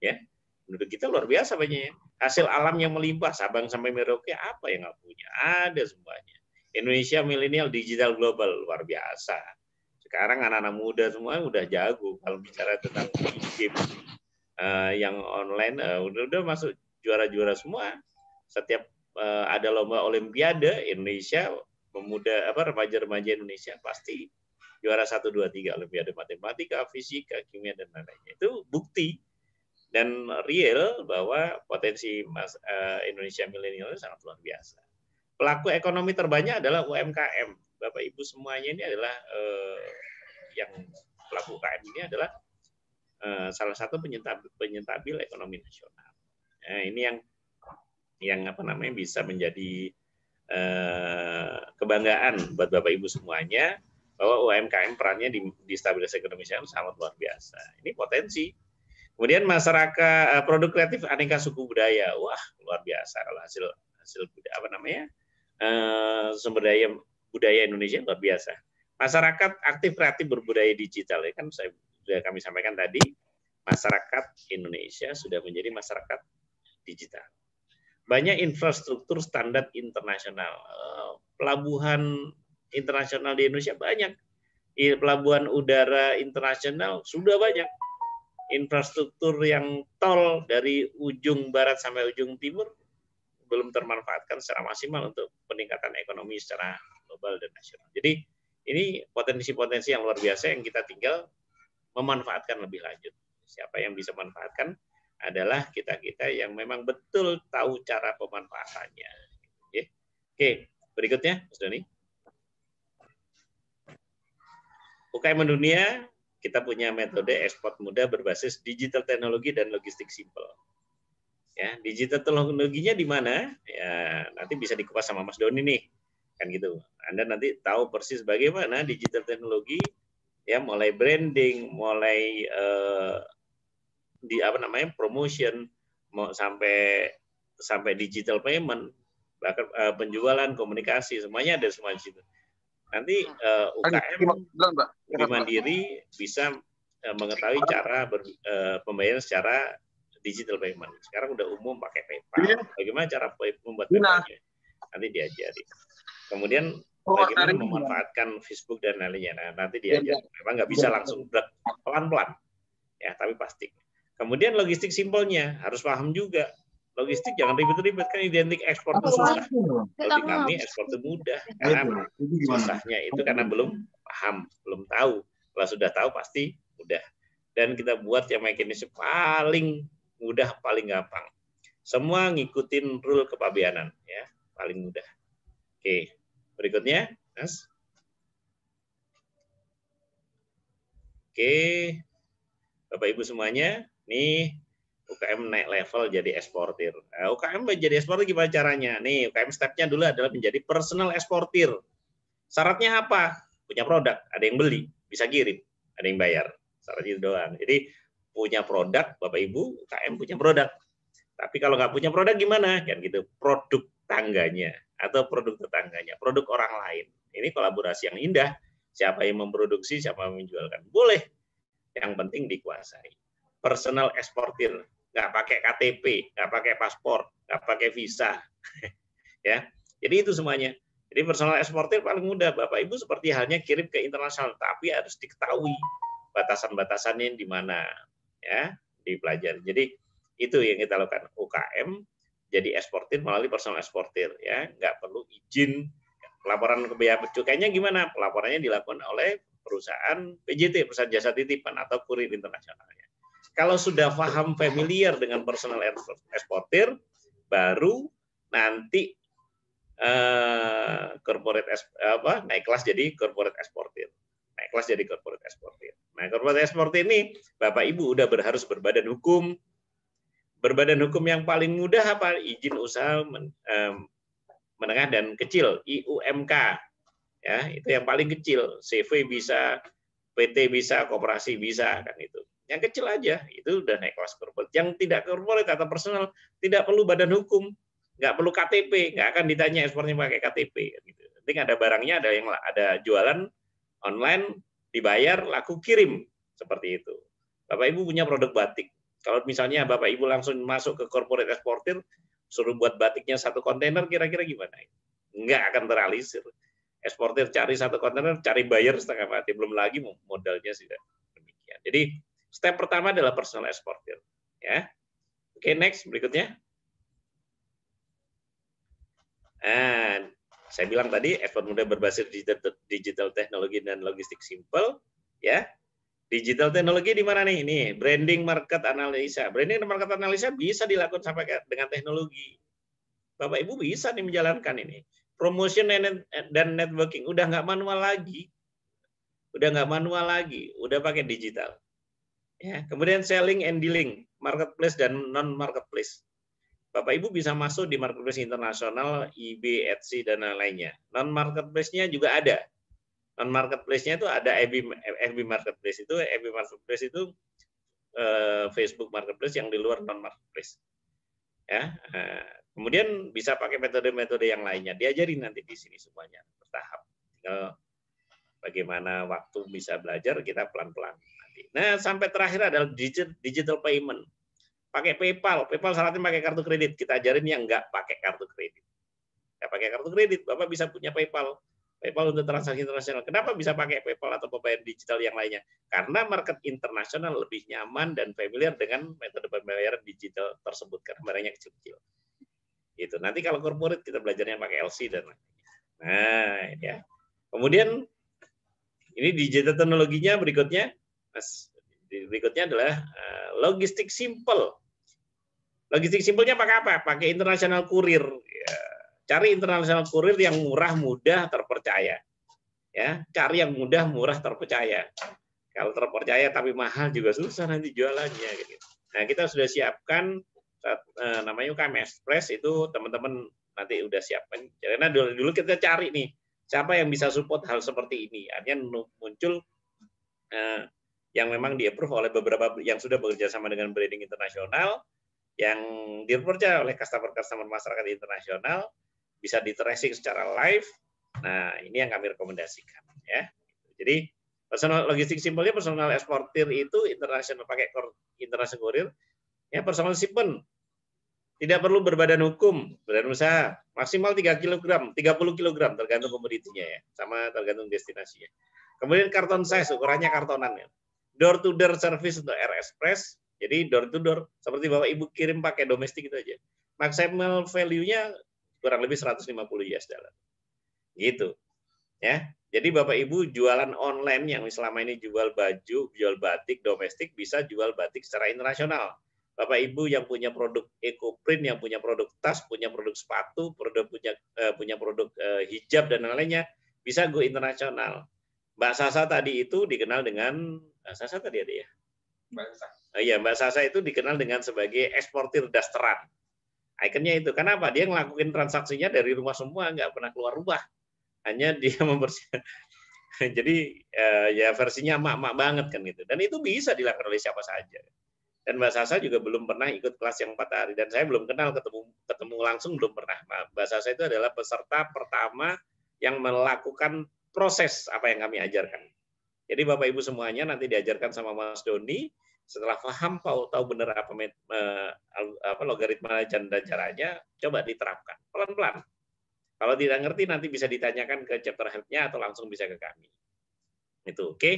ya penduduk kita luar biasa banyaknya. Hasil alam yang melimpah, Sabang sampai Merauke apa yang nggak punya? Ada semuanya. Indonesia milenial digital global luar biasa. Sekarang anak-anak muda semua udah jago kalau bicara tentang game yang online, udah masuk juara-juara semua. Setiap ada lomba olimpiade Indonesia, pemuda apa remaja-remaja Indonesia pasti juara 1 2 3 olimpiade matematika, fisika, kimia dan lain-lain. Itu bukti dan real bahwa potensi Indonesia milenial sangat luar biasa. Pelaku ekonomi terbanyak adalah UMKM. Bapak Ibu semuanya ini adalah yang pelaku UMKM ini adalah salah satu penyentabil ekonomi nasional. Nah, ini yang apa namanya bisa menjadi kebanggaan buat Bapak Ibu semuanya bahwa UMKM perannya di stabilitas ekonomi nasional sangat luar biasa. Ini potensi. Kemudian masyarakat produk kreatif aneka suku budaya. Wah, luar biasa kalau hasil apa namanya? Sumber daya budaya Indonesia luar biasa. Masyarakat aktif kreatif berbudaya digital, ya kan sudah kami sampaikan tadi, masyarakat Indonesia sudah menjadi masyarakat digital. Banyak infrastruktur standar internasional, pelabuhan internasional di Indonesia banyak, pelabuhan udara internasional sudah banyak, infrastruktur yang tol dari ujung barat sampai ujung timur belum termanfaatkan secara maksimal untuk peningkatan ekonomi secara global dan nasional. Jadi ini potensi-potensi yang luar biasa yang kita tinggal memanfaatkan lebih lanjut. Siapa yang bisa memanfaatkan adalah kita-kita yang memang betul tahu cara pemanfaatannya. Oke, berikutnya Mas Doni. UKM Dunia, kita punya metode ekspor muda berbasis digital teknologi dan logistik simple. Ya, digital teknologinya di mana? Ya, nanti bisa dikupas sama Mas Doni nih. Kan gitu. Anda nanti tahu persis bagaimana digital teknologi ya mulai branding, mulai di apa namanya? Promotion mau sampai digital payment, bahkan penjualan, komunikasi, semuanya ada semua di situ. Nanti UKM di Mandiri bisa mengetahui cara pembayaran secara digital payment. Sekarang udah umum pakai PayPal. Bagaimana cara membuat PayPal-nya? Nanti diajari. Kemudian bagaimana memanfaatkan Facebook dan lainnya. Nah, nanti diajari. Memang nggak bisa langsung pelan-pelan. Ya, tapi pasti. Kemudian logistik simpelnya harus paham juga. Logistik jangan ribet-ribet, kan identik ekspor itu susah. Kalau di kami ekspor itu mudah. Karena susahnya itu karena belum paham, belum tahu. Kalau sudah tahu pasti mudah. Dan kita buat yang mekanisme paling mudah, paling gampang. Semua ngikutin rule kepabeanan, ya, paling mudah. Oke, berikutnya, Mas. Oke, Bapak Ibu semuanya, nih UKM naik level jadi eksportir. Nah, UKM menjadi eksportir gimana caranya? Nih UKM stepnya dulu adalah menjadi personal eksportir. Syaratnya apa? Punya produk, ada yang beli, bisa kirim, ada yang bayar. Syaratnya itu doang. Jadi punya produk, Bapak Ibu, UKM punya produk. Tapi kalau nggak punya produk gimana? Kan gitu, produk tangganya atau produk tetangganya, produk orang lain. Ini kolaborasi yang indah. Siapa yang memproduksi, siapa yang menjualkan, boleh. Yang penting dikuasai. Personal eksportir, nggak pakai KTP, nggak pakai paspor, nggak pakai visa, ya. Jadi itu semuanya. Jadi personal eksportir paling mudah, Bapak Ibu seperti halnya kirim ke internasional, tapi harus diketahui batasan-batasannya di mana ya dipelajari. Jadi itu yang kita lakukan, UKM jadi eksportir melalui personal eksportir ya, nggak perlu izin laporan ke Bea Cukainya. Gimana pelaporannya dilakukan oleh perusahaan PJT, perusahaan jasa titipan atau kurir internasionalnya. Kalau sudah paham familiar dengan personal eksportir, baru nanti corporate naik kelas jadi corporate eksportir. Naik kelas jadi corporate eksportir. Nah, corporate eksportir ini Bapak Ibu udah harus berbadan hukum. Berbadan hukum yang paling mudah apa? Izin usaha menengah dan kecil, IUMK. Ya, itu yang paling kecil. CV bisa, PT bisa, koperasi bisa, kan itu. Yang kecil aja, itu udah naik kelas corporate. Yang tidak corporate atau personal tidak perlu badan hukum. Nggak perlu KTP, nggak akan ditanya ekspornya pakai KTP. Gitu. Penting ada barangnya, ada yang ada jualan online, dibayar, laku kirim seperti itu. Bapak Ibu punya produk batik. Kalau misalnya Bapak Ibu langsung masuk ke corporate eksportir, suruh buat batiknya satu kontainer, kira-kira gimana? Nggak akan terrealisir. Eksportir cari satu kontainer, cari buyer setengah mati, belum lagi modalnya sudah demikian. Jadi step pertama adalah personal eksportir. Ya, oke, next berikutnya. Nah, saya bilang tadi ekspor muda berbasis digital teknologi dan logistik simple, ya. Digital teknologi di mana nih? Ini branding market analisa. Branding dan market analisa bisa dilakukan sampai dengan teknologi. Bapak Ibu bisa nih menjalankan ini. Promotion dan networking udah nggak manual lagi, udah pakai digital. Ya. Kemudian selling and dealing, marketplace dan non marketplace. Bapak Ibu bisa masuk di marketplace internasional, eBay, Etsy dan lain-lainnya. Non marketplace-nya juga ada. Non marketplace-nya itu ada FB Marketplace itu, Facebook Marketplace yang di luar non marketplace. Ya, kemudian bisa pakai metode-metode yang lainnya. Diajari nanti di sini semuanya bertahap. Tinggal bagaimana waktu bisa belajar kita pelan-pelan nanti. Nah, sampai terakhir adalah digital payment. Pakai PayPal, syaratnya pakai kartu kredit. Kita ajarin yang nggak pakai kartu kredit. Nggak pakai kartu kredit, Bapak bisa punya PayPal. PayPal untuk transaksi internasional. Kenapa bisa pakai PayPal atau pembayaran digital yang lainnya? Karena market internasional lebih nyaman dan familiar dengan metode pembayaran digital tersebut. Karena barangnya kecil-kecil. Gitu. Nanti kalau corporate kita belajarnya pakai LC dan lain-lain. Nah, ya. Kemudian ini digital teknologinya berikutnya, Mas. Berikutnya adalah logistik simple. Logistik simpelnya pakai apa? Pakai internasional kurir. Ya, cari internasional kurir yang murah, mudah, terpercaya. Ya, cari yang mudah, murah, terpercaya. Kalau terpercaya tapi mahal juga susah nanti jualannya. Gitu. Nah, kita sudah siapkan namanya UKM Express itu teman-teman nanti udah siapkan. Karena dulu kita cari nih siapa yang bisa support hal seperti ini. Artinya muncul yang memang di-approve oleh beberapa yang sudah bekerja sama dengan branding internasional, yang dipercaya oleh customer-customer masyarakat internasional, bisa di-tracing secara live. Nah, ini yang kami rekomendasikan ya. Jadi, personal logistik simpelnya personal eksportir itu internasional pakai internasional kurir. Ya, personal shipment. Tidak perlu berbadan hukum, badan usaha. Maksimal 3 kg, 30 kg tergantung komoditinya ya, sama tergantung destinasinya. Kemudian karton size, ukurannya kartonan ya. Door to door service untuk Air Express. Jadi door to door, seperti Bapak Ibu kirim pakai domestik itu aja. Maksimal value-nya kurang lebih 150 USD. Gitu. Ya. Jadi Bapak Ibu jualan online yang selama ini jual baju, jual batik domestik bisa jual batik secara internasional. Bapak Ibu yang punya produk eco print, yang punya produk tas, punya produk sepatu, punya produk hijab dan lain-lainnya bisa go internasional. Mbak Sasa tadi itu dikenal dengan Mbak Sasa itu dikenal dengan sebagai eksportir dasteran. Ikonnya itu. Kenapa? Dia ngelakuin transaksinya dari rumah semua, nggak pernah keluar rumah. Hanya dia mempersiapkan. Jadi ya versinya mak-mak banget kan gitu. Dan itu bisa dilakukan oleh siapa saja. Dan Mbak Sasa juga belum pernah ikut kelas yang 4 hari. Dan saya belum kenal, ketemu langsung belum pernah. Mbak Sasa itu adalah peserta pertama yang melakukan proses apa yang kami ajarkan. Jadi Bapak Ibu semuanya nanti diajarkan sama Mas Doni, setelah paham tahu benar apa logaritma dan caranya, coba diterapkan pelan-pelan. Kalau tidak ngerti nanti bisa ditanyakan ke chapter head-nya atau langsung bisa ke kami. Itu oke. Okay?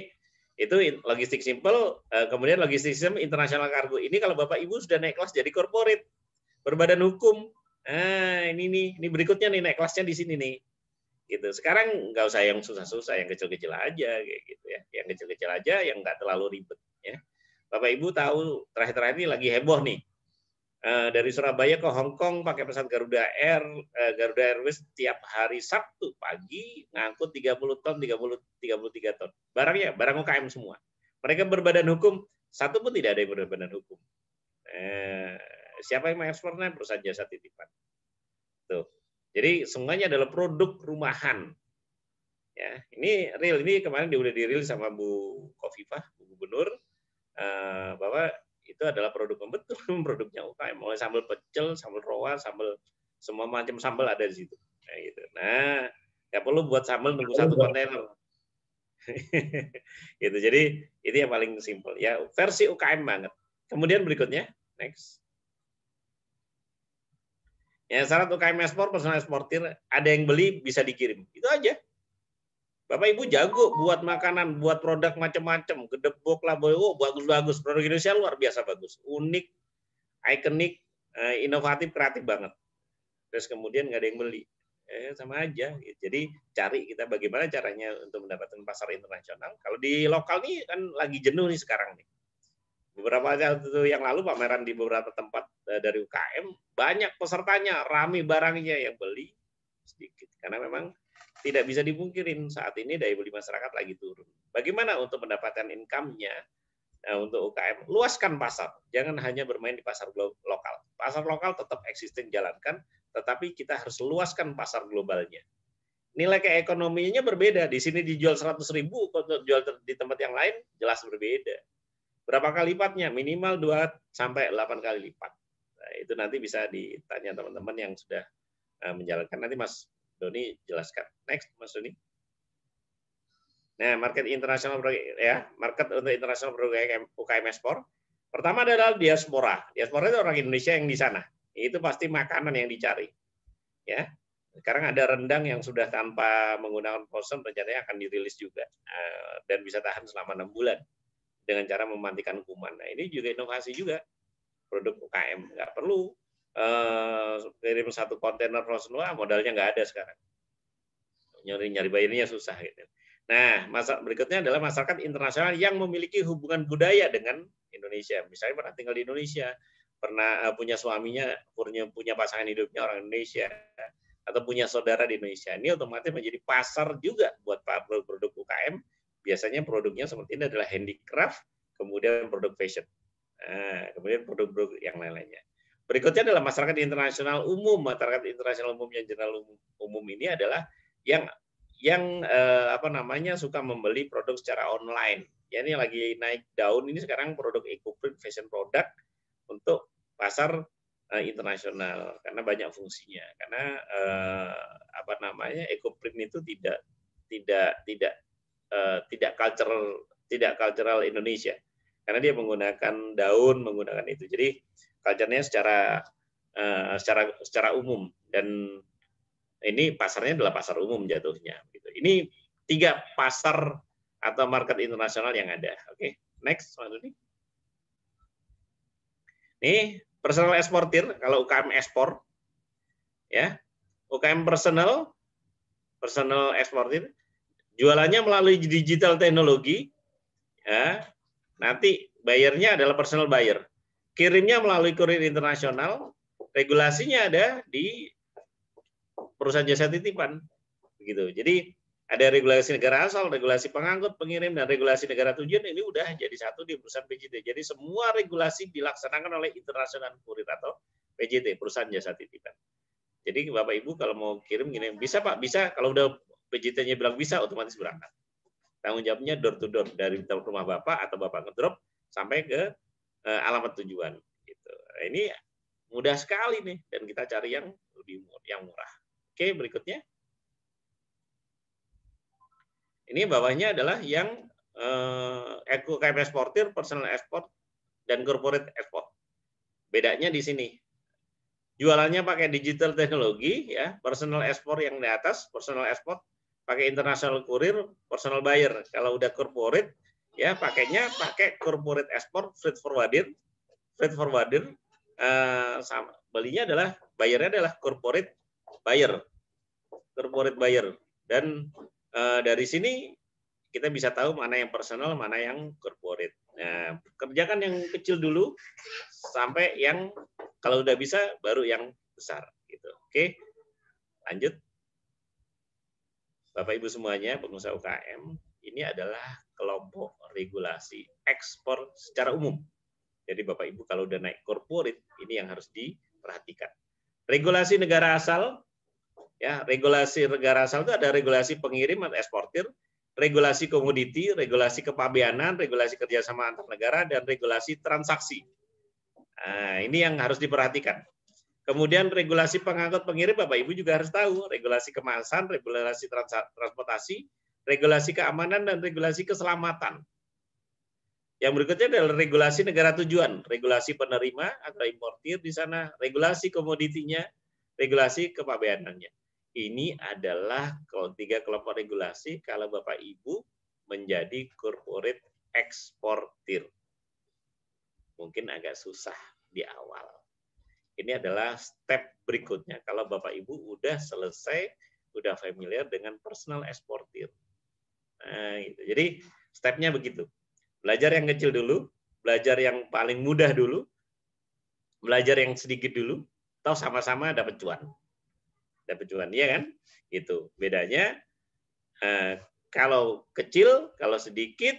Itu logistik simple, kemudian logistik sistem internasional kargo. Ini kalau Bapak Ibu sudah naik kelas jadi corporate, berbadan hukum. Nah, ini nih, ini berikutnya nih naik kelasnya di sini nih. Gitu. Sekarang nggak usah yang susah-susah, yang kecil-kecil aja kayak gitu ya. Yang kecil-kecil aja yang nggak terlalu ribet ya. Bapak Ibu tahu terakhir-terakhir ini lagi heboh nih. Dari Surabaya ke Hong Kong pakai pesawat Garuda Air, Garuda Airways tiap hari Sabtu pagi ngangkut 33 ton. Barangnya barang UKM semua. Mereka berbadan hukum, satu pun tidak ada yang berbadan hukum. Siapa yang mengekspornya? Perusahaan jasa titipan. Tuh. Jadi semuanya adalah produk rumahan. Ya, ini real, ini kemarin udah dirilis sama Bu Kofifah, Bu Gubernur, bahwa itu adalah produk betul, produknya UKM, mulai sambal pecel, sambal roa, sambal semua macam sambal ada di situ. Nah, gitu. Nah, nggak perlu buat sambal nunggu satu kontainer. Gitu. Jadi itu yang paling simpel ya, versi UKM banget. Kemudian berikutnya, next. Ya, syarat UKM ekspor, personal eksportir, ada yang beli bisa dikirim. Itu aja. Bapak Ibu jago buat makanan, buat produk macam-macam, gedebok lah, boyo, bagus-bagus. Produk Indonesia luar biasa bagus, unik, ikonik, inovatif, kreatif banget. Terus kemudian nggak ada yang beli, sama aja. Jadi cari kita bagaimana caranya untuk mendapatkan pasar internasional. Kalau di lokal nih kan lagi jenuh nih sekarang nih. Beberapa waktu yang lalu pameran di beberapa tempat dari UKM banyak pesertanya, rame barangnya, yang beli sedikit karena memang tidak bisa dipungkirin saat ini daya beli masyarakat lagi turun. Bagaimana untuk mendapatkan income-nya untuk UKM? Luaskan pasar, jangan hanya bermain di pasar lokal. Pasar lokal tetap eksisten, jalankan, tetapi kita harus luaskan pasar globalnya. Nilai keekonominya berbeda. Di sini dijual 100.000, untuk jual di tempat yang lain jelas berbeda. Berapa kali lipatnya? Minimal 2-8 kali lipat. Nah, itu nanti bisa ditanya teman-teman yang sudah menjalankan. Nanti Mas Doni jelaskan. Next, Mas Doni. Nah, market internasional ya, market untuk internasional UKM ekspor. Pertama adalah diaspora. Diaspora itu orang Indonesia yang di sana. Itu pasti makanan yang dicari. Ya. Sekarang ada rendang yang sudah tanpa menggunakan frozen, rencananya akan dirilis juga dan bisa tahan selama 6 bulan dengan cara memantikan kuman. Nah, ini juga inovasi juga produk UKM. Nggak perlu kirim satu kontainer frozen, modalnya nggak ada sekarang. Nyari bayarnya susah gitu. Nah, masalah berikutnya adalah masyarakat internasional yang memiliki hubungan budaya dengan Indonesia. Misalnya pernah tinggal di Indonesia, pernah punya suaminya, punya pasangan hidupnya orang Indonesia, atau punya saudara di Indonesia. Ini otomatis menjadi pasar juga buat produk UKM. Biasanya produknya seperti ini adalah handicraft, kemudian produk fashion, kemudian produk-produk yang lain-lainnya. Berikutnya adalah masyarakat internasional umum. Masyarakat internasional umum yang general umum ini adalah yang apa namanya, suka membeli produk secara online. Ya, ini lagi naik daun ini sekarang produk eco-print fashion product untuk pasar internasional karena banyak fungsinya. Karena apa namanya, eco-print itu tidak cultural Indonesia. Karena dia menggunakan daun, menggunakan itu. Jadi kajiannya secara umum, dan ini pasarnya adalah pasar umum jatuhnya. Ini 3 pasar atau market internasional yang ada. Oke, next. Ini personal eksportir. Kalau UKM ekspor, ya UKM personal eksportir, jualannya melalui digital teknologi. Ya, nanti bayarnya adalah personal buyer. Kirimnya melalui kurir internasional, regulasinya ada di perusahaan jasa titipan, begitu. Jadi ada regulasi negara asal, regulasi pengangkut, pengirim, dan regulasi negara tujuan. Ini udah jadi satu di perusahaan PJT. Jadi semua regulasi dilaksanakan oleh internasional kurir atau PJT, perusahaan jasa titipan. Jadi Bapak Ibu kalau mau kirim gini, bisa Pak, bisa. Kalau udah PJT-nya bilang bisa, otomatis berangkat. Tanggung jawabnya door to door, dari rumah Bapak atau Bapak ngedrop sampai ke alamat tujuan. Gitu. Nah, ini mudah sekali nih, dan kita cari yang lebih murah. Oke, berikutnya. Ini bawahnya adalah yang UKM eksportir, personal ekspor, dan corporate ekspor. Bedanya di sini. Jualannya pakai digital teknologi, ya, personal ekspor yang di atas, personal ekspor pakai international kurir, personal buyer. Kalau udah corporate ya pakainya pakai corporate export freight forwarding, sama belinya adalah bayarnya adalah corporate buyer, dan dari sini kita bisa tahu mana yang personal, mana yang corporate. Nah, kerjakan yang kecil dulu sampai yang kalau udah bisa baru yang besar gitu. Oke, lanjut. Bapak Ibu semuanya, pengusaha UKM, ini adalah kelompok regulasi ekspor secara umum. Jadi Bapak Ibu kalau udah naik corporate, ini yang harus diperhatikan. Regulasi negara asal, ya, regulasi negara asal itu ada regulasi pengirim atau eksportir, regulasi komoditi, regulasi kepabeanan, regulasi kerjasama antar negara, dan regulasi transaksi. Nah, ini yang harus diperhatikan. Kemudian regulasi pengangkut pengirim, Bapak Ibu juga harus tahu, regulasi kemasan, regulasi transportasi, regulasi keamanan, dan regulasi keselamatan. Yang berikutnya adalah regulasi negara tujuan, regulasi penerima atau importir di sana, regulasi komoditinya, regulasi kepabeanannya. Ini adalah tiga kelompok regulasi kalau Bapak Ibu menjadi corporate eksportir. Mungkin agak susah di awal. Ini adalah step berikutnya. Kalau Bapak Ibu udah selesai, udah familiar dengan personal eksportir. Nah, gitu. Jadi stepnya begitu. Belajar yang kecil dulu, belajar yang paling mudah dulu, belajar yang sedikit dulu, atau sama-sama dapat cuan. Dapat cuan, iya kan? Itu bedanya kalau kecil, kalau sedikit,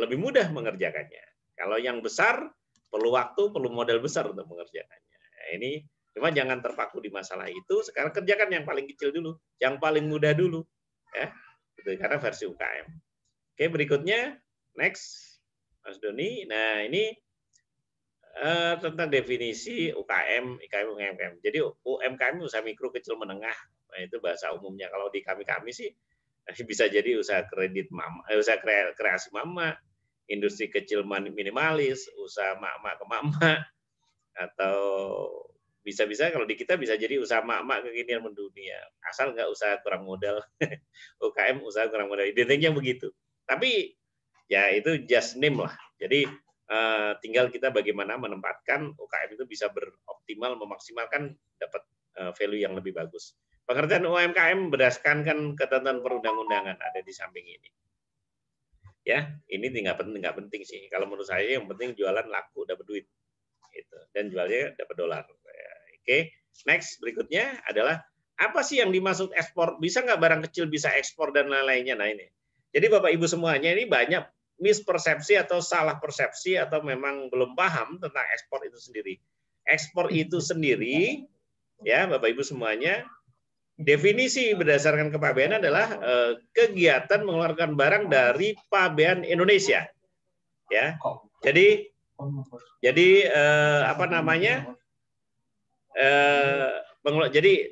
lebih mudah mengerjakannya. Kalau yang besar, perlu waktu, perlu modal besar untuk mengerjakannya. Nah, ini cuma jangan terpaku di masalah itu, sekarang kerjakan yang paling kecil dulu, yang paling mudah dulu. Ya, gitu, karena versi UKM. Oke, berikutnya. Next, Mas Doni. Nah, ini tentang definisi UKM. Jadi UMKM usaha mikro kecil menengah. Nah, itu bahasa umumnya. Kalau di kami sih bisa jadi usaha kredit mama, usaha kreasi mama, industri kecil minimalis, usaha mak-mak ke mama, atau bisa-bisa kalau di kita bisa jadi usaha mak-mak kekinian mendunia. Asal nggak usaha kurang modal. UKM usaha kurang modal. Identiknya begitu. Tapi ya itu just name lah. Jadi tinggal kita bagaimana menempatkan UKM itu bisa beroptimal, memaksimalkan dapat value yang lebih bagus. Pengertian UMKM berdasarkan kan ketentuan perundang-undangan ada di samping ini. Ya, ini nggak penting sih. Kalau menurut saya yang penting jualan laku, dapat duit, gitu. Dan jualnya dapat dolar. Oke, next berikutnya adalah apa sih yang dimaksud ekspor? Bisa nggak barang kecil bisa ekspor dan lain-lainnya? Nah ini. Jadi Bapak Ibu semuanya ini banyak mispersepsi atau salah persepsi atau memang belum paham tentang ekspor itu sendiri. Ekspor itu sendiri, ya Bapak Ibu semuanya, definisi berdasarkan kepabeanan adalah kegiatan mengeluarkan barang dari pabean Indonesia. Ya, jadi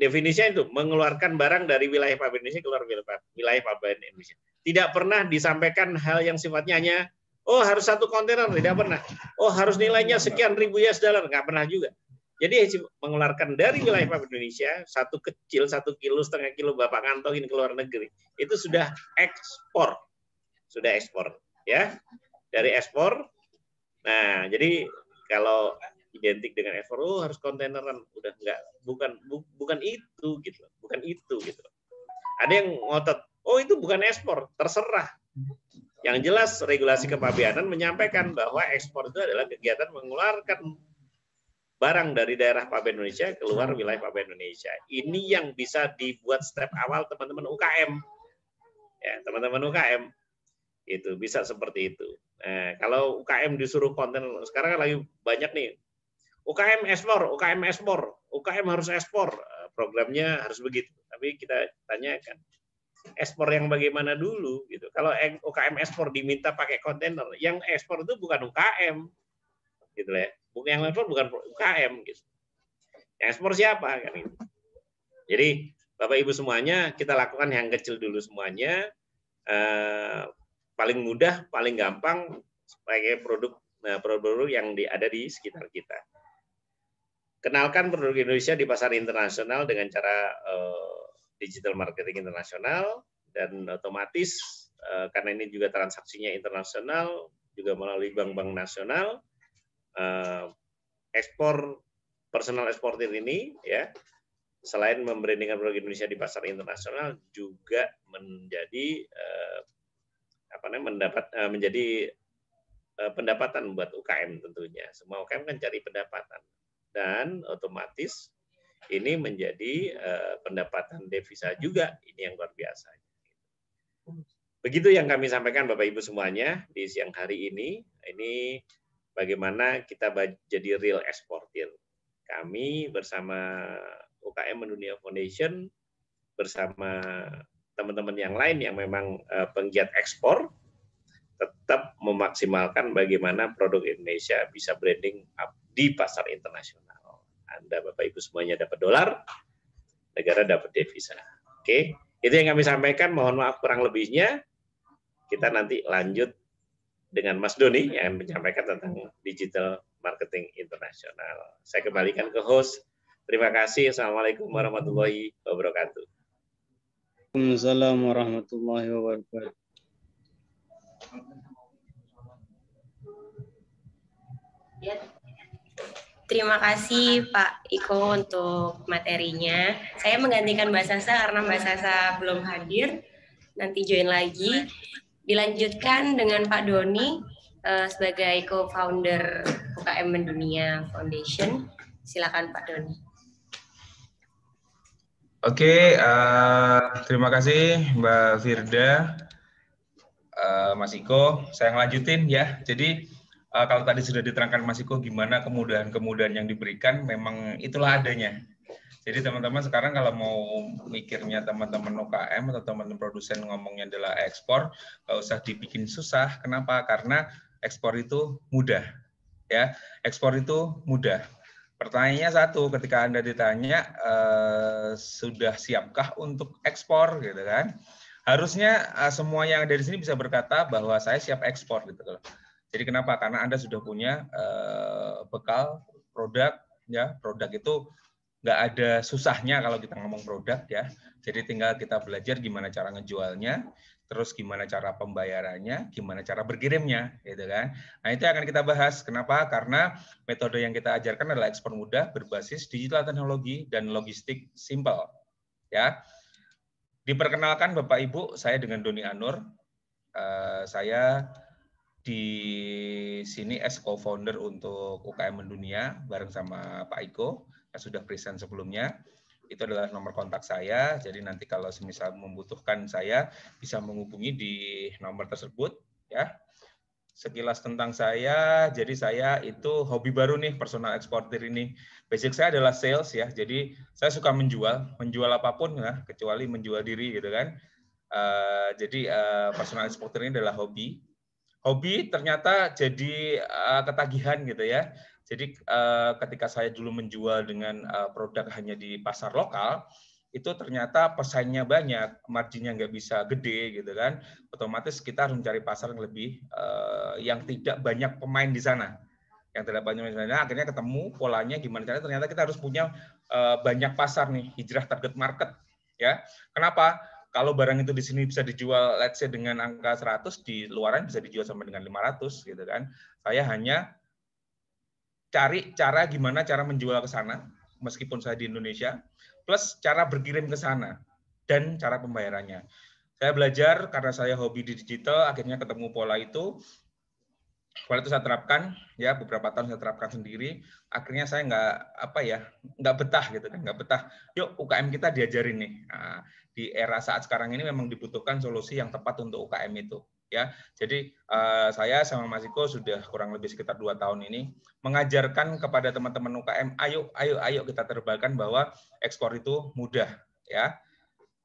definisinya itu mengeluarkan barang dari wilayah pabean Indonesia keluar wilayah pabean Indonesia. Tidak pernah disampaikan hal yang sifatnya hanya, oh harus satu kontainer, tidak pernah. Oh harus nilainya sekian ribu US dollar, nggak pernah juga. Jadi mengeluarkan dari wilayah Indonesia, satu kecil, 1 kilo, 0,5 kilo, Bapak ngantongin ke luar negeri, itu sudah ekspor. Sudah ekspor. Ya, dari ekspor. Nah, jadi kalau identik dengan ekspor, oh harus kontaineran, udah nggak, bukan itu gitu. Ada yang ngotot, oh itu bukan ekspor, terserah. Yang jelas regulasi kepabeanan menyampaikan bahwa ekspor itu adalah kegiatan mengeluarkan barang dari daerah pabean Indonesia keluar wilayah pabean Indonesia. Ini yang bisa dibuat step awal teman-teman UKM. Ya, teman-teman UKM itu bisa seperti itu. Nah, kalau UKM disuruh konten sekarang lagi banyak nih. UKM harus ekspor. Programnya harus begitu. Tapi kita tanyakan ekspor yang bagaimana dulu gitu. Kalau UKM ekspor diminta pakai kontainer, yang ekspor itu bukan UKM, gitu ya. Yang ekspor bukan UKM, gitu. Yang ekspor siapa kan? Gitu. Jadi Bapak Ibu semuanya kita lakukan yang kecil dulu semuanya, paling mudah, paling gampang sebagai produk yang ada di sekitar kita. Kenalkan produk Indonesia di pasar internasional dengan cara digital marketing internasional, dan otomatis karena ini juga transaksinya internasional, juga melalui bank-bank nasional, ekspor personal eksportir ini ya, selain membrandingkan produk Indonesia di pasar internasional, juga menjadi menjadi pendapatan buat UKM tentunya. Semua UKM kan cari pendapatan, dan otomatis ini menjadi pendapatan devisa juga. Ini yang luar biasa. Begitu yang kami sampaikan Bapak Ibu semuanya di siang hari ini. Ini bagaimana kita jadi real eksportir. Kami bersama UKM Mendunia Foundation, bersama teman-teman yang lain yang memang penggiat ekspor, tetap memaksimalkan bagaimana produk Indonesia bisa branding up di pasar internasional. Anda Bapak Ibu semuanya dapat dolar, negara dapat devisa. Oke, itu yang kami sampaikan. Mohon maaf kurang lebihnya. Kita nanti lanjut dengan Mas Doni yang menyampaikan tentang digital marketing internasional. Saya kembalikan ke host. Terima kasih. Assalamualaikum warahmatullahi wabarakatuh. Waalaikumsalam warahmatullahi wabarakatuh. Terima kasih Pak Iko untuk materinya. Saya menggantikan Mbak Sasa karena Mbak Sasa belum hadir. Nanti join lagi. Dilanjutkan dengan Pak Doni sebagai co-founder UKM Mendunia Foundation. Silakan Pak Doni. Oke, terima kasih Mbak Firda, Mas Iko. Saya ngelanjutin ya. Jadi kalau tadi sudah diterangkan Mas Iko gimana kemudahan-kemudahan yang diberikan, memang itulah adanya. Jadi teman-teman sekarang kalau mau mikirnya teman-teman UKM atau teman-teman produsen ngomongnya adalah ekspor, nggak usah dibikin susah. Kenapa? Karena ekspor itu mudah. Ya, ekspor itu mudah. Pertanyaannya satu, ketika Anda ditanya sudah siapkah untuk ekspor, gitu kan? Harusnya semua yang dari sini bisa berkata bahwa saya siap ekspor, gitu loh. Jadi kenapa? Karena Anda sudah punya bekal produk, ya. Produk itu nggak ada susahnya kalau kita ngomong produk, ya. Jadi tinggal kita belajar gimana cara ngejualnya, terus gimana cara pembayarannya, gimana cara berkirimnya, gitu kan. Nah, itu akan kita bahas. Kenapa? Karena metode yang kita ajarkan adalah ekspor mudah berbasis digital teknologi dan logistik simple. Ya. Diperkenalkan Bapak Ibu, saya dengan Doni Anur. Saya di sini as co-founder untuk UKM Mendunia bareng sama Pak Iko yang sudah present sebelumnya. Itu adalah nomor kontak saya, jadi nanti kalau semisal membutuhkan saya bisa menghubungi di nomor tersebut ya. Sekilas tentang saya, jadi saya itu hobi baru nih personal eksportir ini. Basic saya adalah sales ya, jadi saya suka menjual apapun ya, kecuali menjual diri gitu kan. Personal eksportir ini adalah hobi ternyata jadi ketagihan gitu ya. Jadi ketika saya dulu menjual dengan produk hanya di pasar lokal, itu ternyata pesaingnya banyak, marginnya nggak bisa gede gitu kan. Otomatis kita harus mencari pasar yang lebih, yang tidak banyak pemain di sana. Yang tidak banyak pemain di sana, akhirnya ketemu polanya gimana caranya. Ternyata kita harus punya banyak pasar nih, hijrah target market. Ya, kenapa? Kalau barang itu di sini bisa dijual, let's say dengan angka 100, di luaran bisa dijual sama dengan 500 gitu kan. Saya hanya cari cara gimana cara menjual ke sana, meskipun saya di Indonesia, plus cara berkirim ke sana, dan cara pembayarannya. Saya belajar karena saya hobi di digital, akhirnya ketemu pola itu. Pola itu saya terapkan, ya beberapa tahun saya terapkan sendiri. Akhirnya saya nggak betah gitu kan, nggak betah. Yuk UKM kita diajarin nih. Nah, di era saat sekarang ini memang dibutuhkan solusi yang tepat untuk UKM itu. Ya, jadi saya sama Mas Iko sudah kurang lebih sekitar 2 tahun ini mengajarkan kepada teman-teman UKM, ayo kita terapkan bahwa ekspor itu mudah. Ya,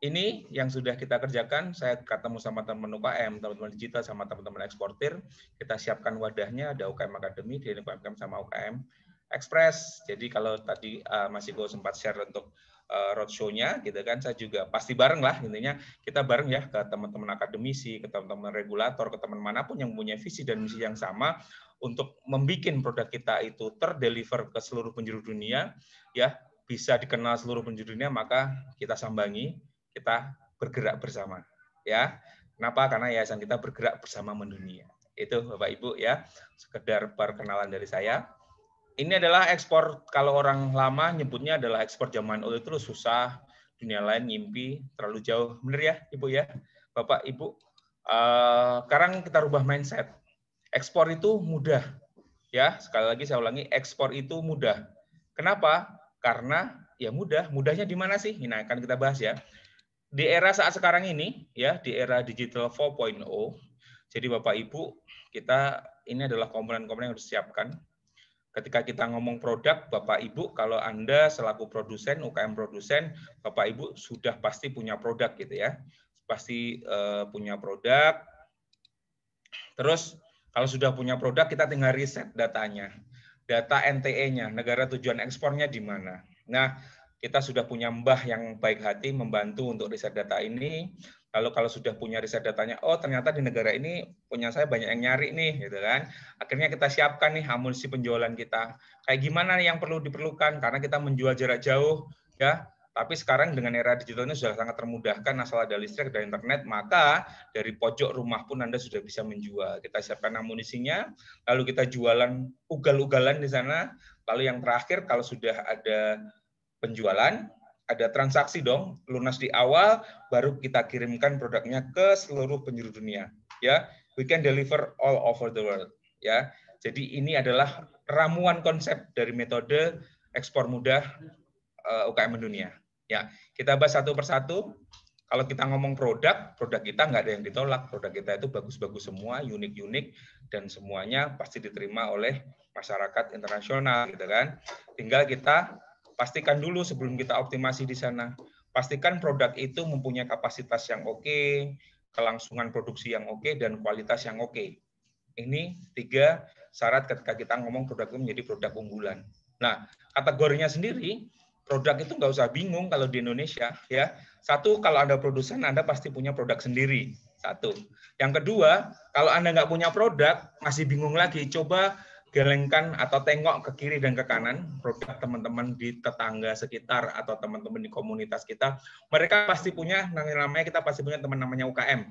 ini yang sudah kita kerjakan. Saya ketemu sama teman-teman UKM, teman-teman digital, sama teman-teman eksportir. Kita siapkan wadahnya, ada UKM Academy, di UKM sama UKM Express. Jadi kalau tadi Mas Iko sempat share untuk roadshow-nya gitu kan, saya juga pasti bareng lah intinya, kita bareng ya ke teman-teman akademisi, ke teman-teman regulator, ke teman manapun yang punya visi dan misi yang sama untuk membuat produk kita itu terdeliver ke seluruh penjuru dunia ya, bisa dikenal seluruh penjuru dunia, maka kita sambangi, kita bergerak bersama ya. Kenapa? Karena yayasan kita bergerak bersama mendunia. Itu Bapak Ibu ya, sekedar perkenalan dari saya. Ini adalah ekspor, kalau orang lama nyebutnya adalah ekspor zaman old itu susah, dunia lain ngimpi, terlalu jauh. Bener ya Ibu ya, Bapak Ibu. Sekarang kita rubah mindset. Ekspor itu mudah. Ya, sekali lagi saya ulangi, ekspor itu mudah. Kenapa? Karena ya mudah. Mudahnya di mana sih? Nah, akan kita bahas ya. Di era saat sekarang ini, ya di era digital 4.0, jadi Bapak Ibu, kita ini adalah komponen-komponen yang harus disiapkan. Ketika kita ngomong produk, Bapak Ibu, kalau Anda selaku produsen, UKM produsen, Bapak Ibu sudah pasti punya produk gitu ya. Pasti punya produk. Terus, kalau sudah punya produk, kita tinggal riset datanya. Data NTE-nya, negara tujuan ekspornya di mana. Nah, kita sudah punya mbah yang baik hati membantu untuk riset data ini. Lalu kalau sudah punya riset datanya, oh ternyata di negara ini punya saya banyak yang nyari nih, gitu kan. Akhirnya kita siapkan nih amunisi penjualan kita. Kayak gimana yang perlu diperlukan karena kita menjual jarak jauh, ya. Tapi sekarang dengan era digitalnya sudah sangat termudahkan, asal ada listrik dan internet, maka dari pojok rumah pun Anda sudah bisa menjual. Kita siapkan amunisinya, lalu kita jualan ugal-ugalan di sana. Lalu yang terakhir kalau sudah ada penjualan, ada transaksi dong, lunas di awal, baru kita kirimkan produknya ke seluruh penjuru dunia. Ya, we can deliver all over the world. Ya, jadi ini adalah ramuan konsep dari metode ekspor mudah UKM dunia. Ya, kita bahas satu persatu. Kalau kita ngomong produk, produk kita nggak ada yang ditolak. Produk kita itu bagus-bagus semua, unik-unik, dan semuanya pasti diterima oleh masyarakat internasional, gitu kan? Tinggal kita pastikan dulu sebelum kita optimasi di sana. Pastikan produk itu mempunyai kapasitas yang oke, kelangsungan produksi yang oke, dan kualitas yang oke. Ini tiga syarat ketika kita ngomong produk itu menjadi produk unggulan. Nah, kategorinya sendiri, produk itu nggak usah bingung kalau di Indonesia. Ya, satu, kalau Anda produsen, Anda pasti punya produk sendiri. Satu. Yang kedua, kalau Anda nggak punya produk, masih bingung lagi, coba gelengkan atau tengok ke kiri dan ke kanan produk teman-teman di tetangga sekitar atau teman-teman di komunitas kita. Mereka pasti punya, namanya kita pasti punya teman namanya UKM.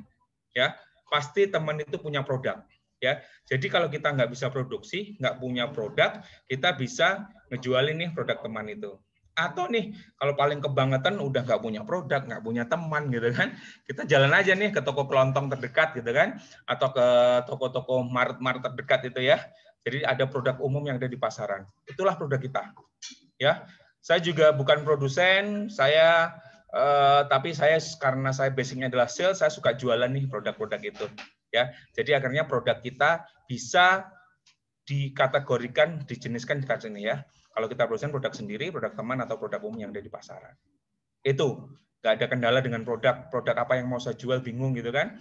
Ya, pasti teman itu punya produk. Ya, jadi kalau kita nggak bisa produksi, nggak punya produk, kita bisa ngejualin nih produk teman itu. Atau nih, kalau paling kebangetan udah nggak punya produk, nggak punya teman gitu kan, kita jalan aja nih ke toko kelontong terdekat gitu kan, atau ke toko-toko mart-mart terdekat itu ya. Jadi ada produk umum yang ada di pasaran. Itulah produk kita. Ya, saya juga bukan produsen, saya tapi saya karena saya basicnya adalah sales, saya suka jualan nih produk-produk itu. Ya, jadi akhirnya produk kita bisa dikategorikan, dijeniskan di sini ya. Kalau kita produsen produk sendiri, produk teman atau produk umum yang ada di pasaran. Itu nggak ada kendala dengan produk. Produk apa yang mau saya jual bingung gitu kan?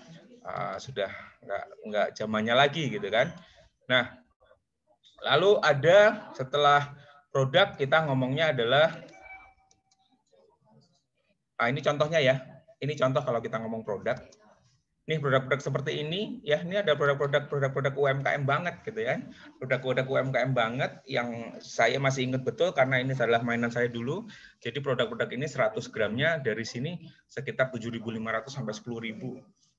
Sudah nggak zamannya lagi gitu kan? Nah. Lalu ada setelah produk kita ngomongnya adalah, ini contohnya ya, ini contoh kalau kita ngomong produk. Ini produk-produk seperti ini, ya ini ada produk-produk UMKM banget gitu ya. Produk-produk UMKM banget yang saya masih ingat betul karena ini adalah mainan saya dulu. Jadi produk-produk ini 100 gramnya dari sini sekitar 7.500 sampai 10.000.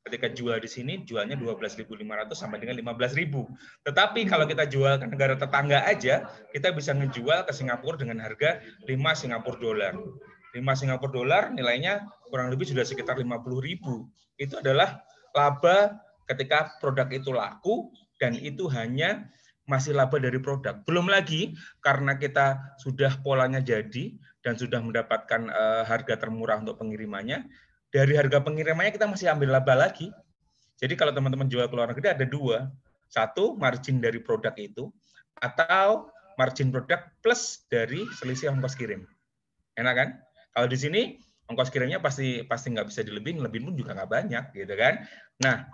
Ketika jual di sini, jualnya 12.500 sampai dengan 15.000. Tetapi kalau kita jual ke negara tetangga aja, kita bisa ngejual ke Singapura dengan harga 5 Singapura dolar. 5 Singapura dolar nilainya kurang lebih sudah sekitar 50.000. Itu adalah laba ketika produk itu laku, dan itu hanya masih laba dari produk. Belum lagi karena kita sudah polanya jadi dan sudah mendapatkan harga termurah untuk pengirimannya, dari harga pengirimannya kita masih ambil laba lagi. Jadi kalau teman-teman jual ke luar negeri ada dua. Satu, margin dari produk itu, atau margin produk plus dari selisih ongkos kirim. Enak kan? Kalau di sini, ongkos kirimnya pasti nggak bisa dilebihin, lebihin pun juga nggak banyak, gitu kan? Nah,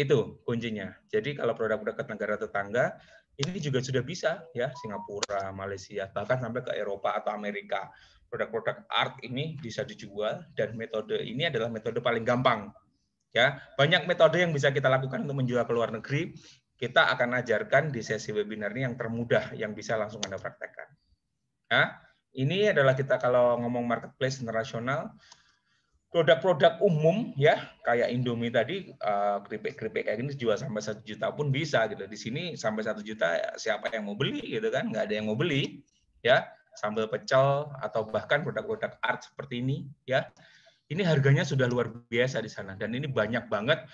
itu kuncinya. Jadi kalau produk-produk negara tetangga, ini juga sudah bisa, ya Singapura, Malaysia, bahkan sampai ke Eropa atau Amerika. Produk-produk art ini bisa dijual, dan metode ini adalah metode paling gampang. Ya, banyak metode yang bisa kita lakukan untuk menjual ke luar negeri. Kita akan ajarkan di sesi webinar ini yang termudah, yang bisa langsung Anda praktekkan. Nah, ini adalah kita kalau ngomong marketplace internasional, Produk-produk umum ya, kayak Indomie tadi, keripik-keripik kayak gini dijual sampai 1 juta pun bisa gitu. Di sini sampai 1 juta siapa yang mau beli gitu kan, nggak ada yang mau beli ya. Sambal pecel atau bahkan produk-produk art seperti ini ya. Ini harganya sudah luar biasa di sana dan ini banyak banget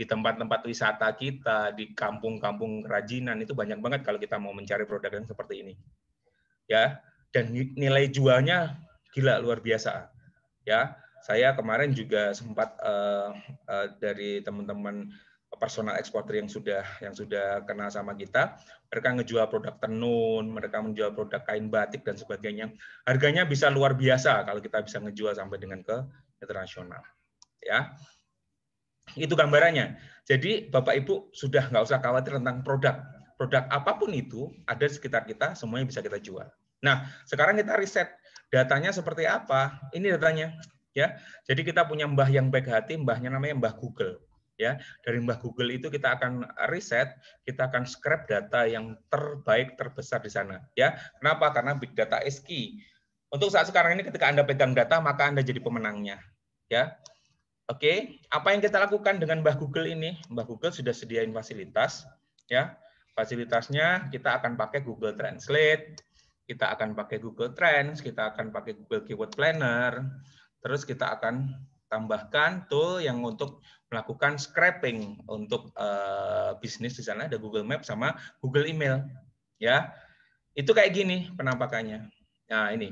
di tempat-tempat wisata kita, di kampung-kampung kerajinan itu banyak banget kalau kita mau mencari produk yang seperti ini. Ya, dan nilai jualnya gila luar biasa. Ya. Saya kemarin juga sempat dari teman-teman personal exporter yang sudah kenal sama kita, mereka ngejual produk tenun, mereka menjual produk kain batik dan sebagainya. Harganya bisa luar biasa kalau kita bisa ngejual sampai dengan ke internasional. Ya. Itu gambarannya. Jadi Bapak Ibu sudah nggak usah khawatir tentang produk. Produk apapun itu ada di sekitar kita, semuanya bisa kita jual. Nah, sekarang kita riset datanya seperti apa? Ini datanya. Ya, jadi kita punya mbah yang baik hati, mbahnya namanya Mbah Google. Ya, dari Mbah Google itu kita akan riset, kita akan scrap data yang terbaik, terbesar di sana. Ya, kenapa? Karena big data is key. Untuk saat sekarang ini, ketika Anda pegang data, maka Anda jadi pemenangnya. Ya, oke. Apa yang kita lakukan dengan Mbah Google ini? Mbah Google sudah sediain fasilitas. Ya, fasilitasnya kita akan pakai Google Translate, kita akan pakai Google Trends, kita akan pakai Google Keyword Planner. Terus kita akan tambahkan tool yang untuk melakukan scraping untuk bisnis di sana, ada Google Maps sama Google Email. Ya, itu kayak gini penampakannya. Nah ini,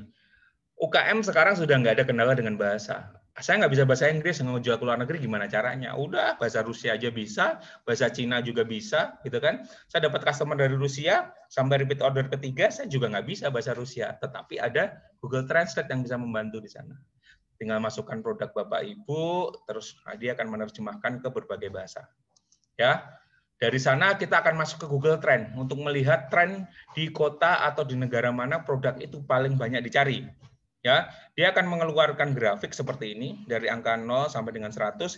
UKM sekarang sudah nggak ada kendala dengan bahasa. Saya nggak bisa bahasa Inggris, mau jual ke luar negeri gimana caranya? Udah, bahasa Rusia aja bisa, bahasa Cina juga bisa, gitu kan. Saya dapat customer dari Rusia, sampai repeat order ketiga, saya juga nggak bisa bahasa Rusia. Tetapi ada Google Translate yang bisa membantu di sana. Tinggal masukkan produk Bapak Ibu, terus dia akan menerjemahkan ke berbagai bahasa. Ya, dari sana kita akan masuk ke Google Trend untuk melihat tren di kota atau di negara mana produk itu paling banyak dicari. Ya, dia akan mengeluarkan grafik seperti ini dari angka 0 sampai dengan 100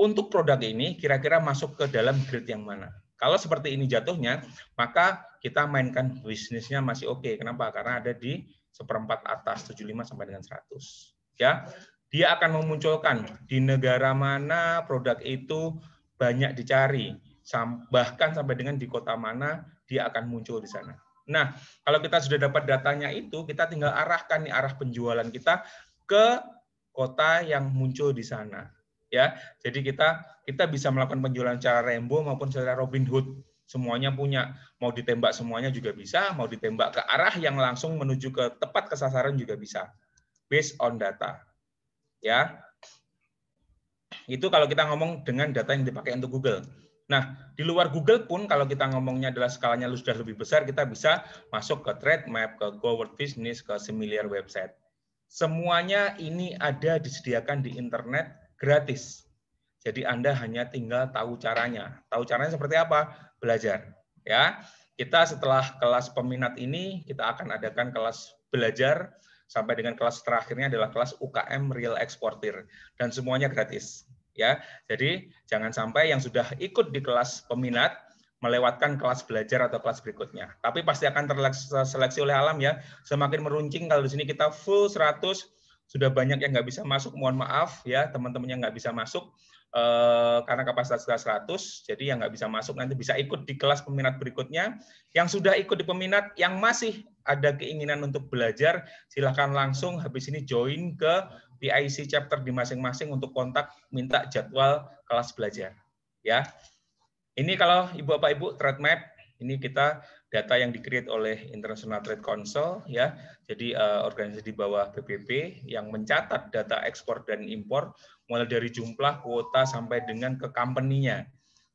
untuk produk ini kira-kira masuk ke dalam grade yang mana. Kalau seperti ini jatuhnya, maka kita mainkan bisnisnya masih oke. Kenapa? Karena ada di seperempat atas 75 sampai dengan 100. Ya, dia akan memunculkan di negara mana produk itu banyak dicari, bahkan sampai dengan di kota mana dia akan muncul di sana. Nah, kalau kita sudah dapat datanya itu, kita tinggal arahkan nih, arah penjualan kita ke kota yang muncul di sana. Ya, jadi kita bisa melakukan penjualan secara Rainbow maupun secara Robin Hood. Semuanya punya, mau ditembak semuanya juga bisa, mau ditembak ke arah yang langsung menuju ke tepat kesasaran juga bisa. Based on data, ya. Itu kalau kita ngomong dengan data yang dipakai untuk Google. Nah, di luar Google pun kalau kita ngomongnya adalah skalanya sudah lebih besar, kita bisa masuk ke Trade Map, ke Go World Business, ke similar website. Semuanya ini ada disediakan di internet gratis. Jadi Anda hanya tinggal tahu caranya. Tahu caranya seperti apa? Belajar, ya. Kita setelah kelas peminat ini, kita akan adakan kelas belajar. Sampai dengan kelas terakhirnya adalah kelas UKM Real Exporter dan semuanya gratis ya. Jadi jangan sampai yang sudah ikut di kelas peminat melewatkan kelas belajar atau kelas berikutnya. Tapi pasti akan terseleksi oleh alam ya. Semakin meruncing kalau di sini kita full 100 sudah banyak yang nggak bisa masuk. Mohon maaf ya teman-teman yang nggak bisa masuk karena kapasitas 100. Jadi yang nggak bisa masuk nanti bisa ikut di kelas peminat berikutnya. Yang sudah ikut di peminat yang masih ada keinginan untuk belajar, silahkan langsung habis ini join ke PIC chapter di masing-masing untuk kontak minta jadwal kelas belajar. Ya, ini kalau Ibu Bapak Ibu Trade Map ini kita data yang di-create oleh International Trade Council ya, jadi organisasi di bawah PBB yang mencatat data ekspor dan impor mulai dari jumlah kuota sampai dengan ke company-nya.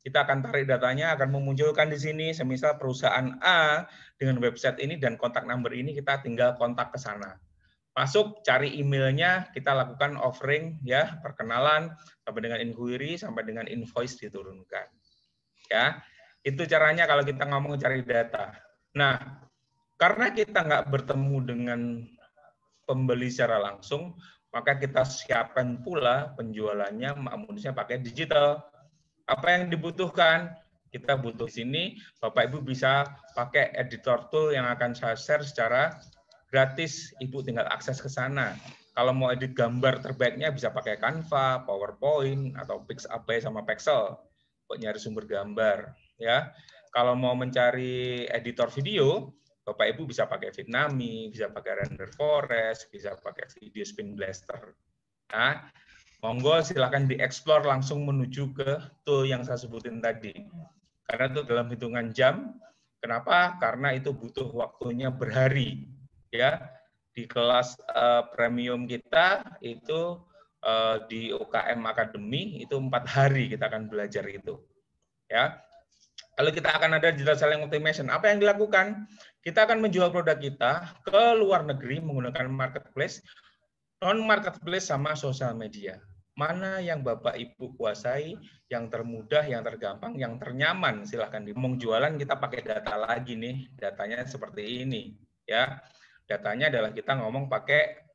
Kita akan tarik datanya, akan memunculkan di sini, semisal perusahaan A dengan website ini dan kontak number ini, kita tinggal kontak ke sana. Masuk, cari emailnya, kita lakukan offering, ya perkenalan, sampai dengan inquiry, sampai dengan invoice diturunkan. Ya, itu caranya kalau kita ngomong cari data. Nah, karena kita nggak bertemu dengan pembeli secara langsung, maka kita siapkan pula penjualannya, amunisinya pakai digital. Apa yang dibutuhkan? Kita butuh di sini, Bapak Ibu bisa pakai editor tool yang akan saya share secara gratis, Ibu tinggal akses ke sana. Kalau mau edit gambar terbaiknya bisa pakai Canva, PowerPoint, atau PixApply sama Pexel buat nyari sumber gambar. Ya, kalau mau mencari editor video, Bapak Ibu bisa pakai Fitnami, bisa pakai Render Forest, bisa pakai Video Spin Blaster. Nah, monggo silahkan dieksplor langsung menuju ke tool yang saya sebutin tadi. Karena itu dalam hitungan jam. Kenapa? Karena itu butuh waktunya berhari. Ya, di kelas premium kita itu di UKM Academy itu 4 hari kita akan belajar itu. Ya. Lalu kita akan ada digital selling automation. Apa yang dilakukan? Kita akan menjual produk kita ke luar negeri menggunakan marketplace, non-marketplace, sama sosial media. Mana yang Bapak Ibu kuasai, yang termudah, yang tergampang, yang ternyaman, silahkan. Ngomong jualan kita pakai data lagi nih, datanya seperti ini. Ya, datanya adalah kita ngomong pakai,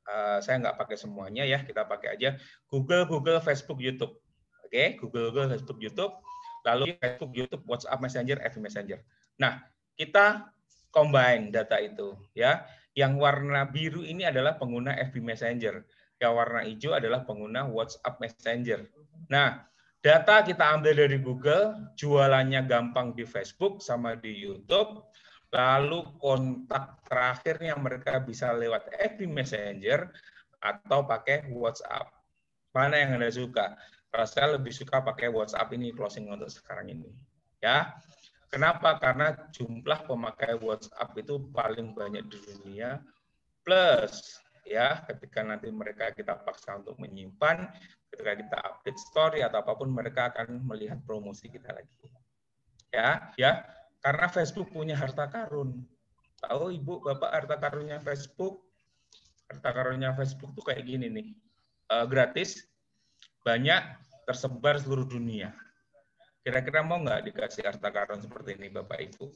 saya nggak pakai semuanya ya, kita pakai aja Google, Facebook, YouTube. Oke, Google, Facebook, YouTube. Lalu Facebook, YouTube, WhatsApp Messenger, FB Messenger. Nah, kita combine data itu, ya. Yang warna biru ini adalah pengguna FB Messenger. Yang warna hijau adalah pengguna WhatsApp Messenger. Nah, data kita ambil dari Google, jualannya gampang di Facebook sama di YouTube. Lalu kontak terakhirnya mereka bisa lewat FB Messenger atau pakai WhatsApp. Mana yang Anda suka? Kalau saya lebih suka pakai WhatsApp ini closing untuk sekarang ini. Ya. Kenapa? Karena jumlah pemakai WhatsApp itu paling banyak di dunia. Plus ya, ketika nanti mereka kita paksa untuk menyimpan, ketika kita update story atau apapun, mereka akan melihat promosi kita lagi. Ya, ya. Karena Facebook punya harta karun. Tahu Ibu, Bapak harta karunnya Facebook? Harta karunnya Facebook tuh kayak gini nih. Gratis. Banyak, tersebar seluruh dunia. Kira-kira mau nggak dikasih harta karun seperti ini, Bapak Ibu?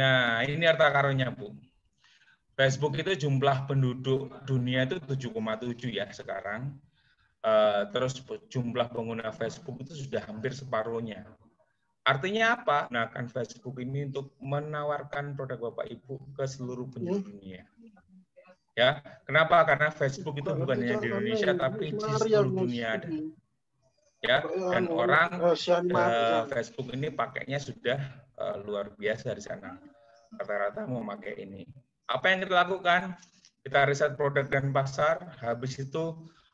Nah, ini harta karunnya, Bu. Facebook itu jumlah penduduk dunia itu 7,7 ya sekarang. Terus jumlah pengguna Facebook itu sudah hampir separuhnya. Artinya apa? Gunakan Facebook ini untuk menawarkan produk Bapak Ibu ke seluruh penjuru dunia. Ya, kenapa? Karena Facebook itu bukan hanya di Indonesia, tapi di seluruh dunia ada. Ya, dan orang Facebook ini pakainya sudah luar biasa di sana. Rata-rata mau pakai ini. Apa yang kita lakukan? Kita riset produk dan pasar. Habis itu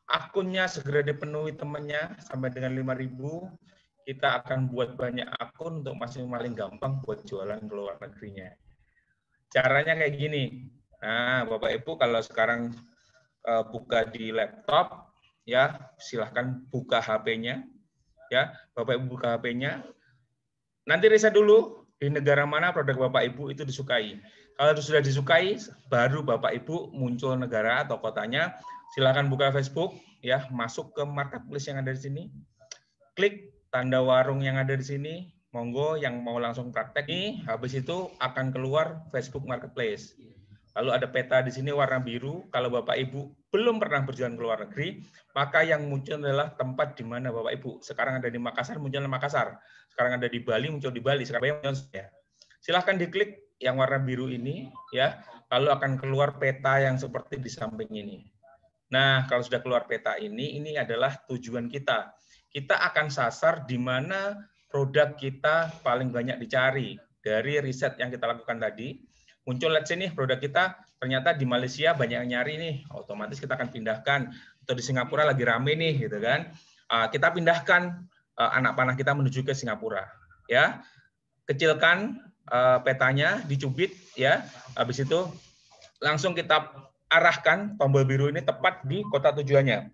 akunnya segera dipenuhi temannya sampai dengan 5.000. Kita akan buat banyak akun untuk masing-masing gampang buat jualan ke luar negerinya. Caranya kayak gini. Nah, Bapak Ibu kalau sekarang buka di laptop, ya silahkan buka HP-nya, ya Bapak Ibu buka HP-nya. Nanti riset dulu di negara mana produk Bapak Ibu itu disukai. Kalau sudah disukai, baru Bapak Ibu muncul negara atau kotanya. Silahkan buka Facebook, ya masuk ke marketplace yang ada di sini, klik tanda warung yang ada di sini. Monggo yang mau langsung praktek nih. Habis itu akan keluar Facebook Marketplace. Lalu ada peta di sini warna biru. Kalau Bapak Ibu belum pernah berjalan ke luar negeri, maka yang muncul adalah tempat di mana Bapak Ibu. Sekarang ada di Makassar, muncul di Makassar. Sekarang ada di Bali, muncul di Bali. Surabaya, muncul ya. Silahkan diklik yang warna biru ini, ya. Lalu akan keluar peta yang seperti di samping ini. Nah, kalau sudah keluar peta ini adalah tujuan kita. Kita akan sasar di mana produk kita paling banyak dicari dari riset yang kita lakukan tadi. Muncul let's say nih produk kita ternyata di Malaysia banyak yang nyari nih, otomatis kita akan pindahkan, atau di Singapura lagi rame nih gitu kan, kita pindahkan anak panah kita menuju ke Singapura, ya kecilkan petanya, dicubit ya, habis itu langsung kita arahkan tombol biru ini tepat di kota tujuannya,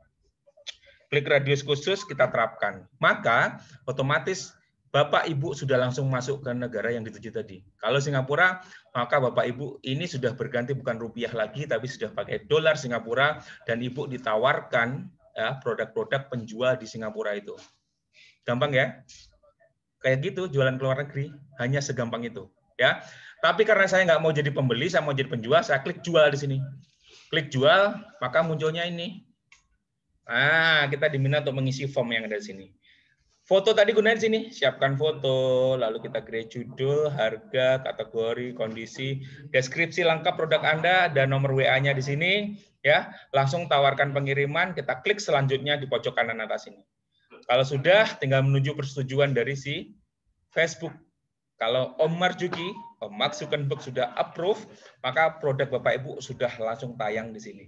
klik radius khusus kita terapkan, maka otomatis Bapak Ibu sudah langsung masuk ke negara yang dituju tadi. Kalau Singapura, maka Bapak Ibu ini sudah berganti bukan rupiah lagi, tapi sudah pakai dolar Singapura, dan Ibu ditawarkan ya, produk-produk penjual di Singapura itu. Gampang ya? Kayak gitu jualan ke luar negeri, hanya segampang itu. Ya. Tapi karena saya nggak mau jadi pembeli, saya mau jadi penjual, saya klik jual di sini. Klik jual, maka munculnya ini. Nah, kita diminta untuk mengisi form yang ada di sini. Foto tadi gunain sini, siapkan foto, lalu kita create judul, harga, kategori, kondisi, deskripsi lengkap produk Anda, dan nomor WA-nya di sini, ya. Langsung tawarkan pengiriman, kita klik selanjutnya di pojok kanan atas ini. Kalau sudah, tinggal menuju persetujuan dari si Facebook. Kalau Om Marzuki, Om Mark Zuckerberg sudah approve, maka produk Bapak Ibu sudah langsung tayang di sini.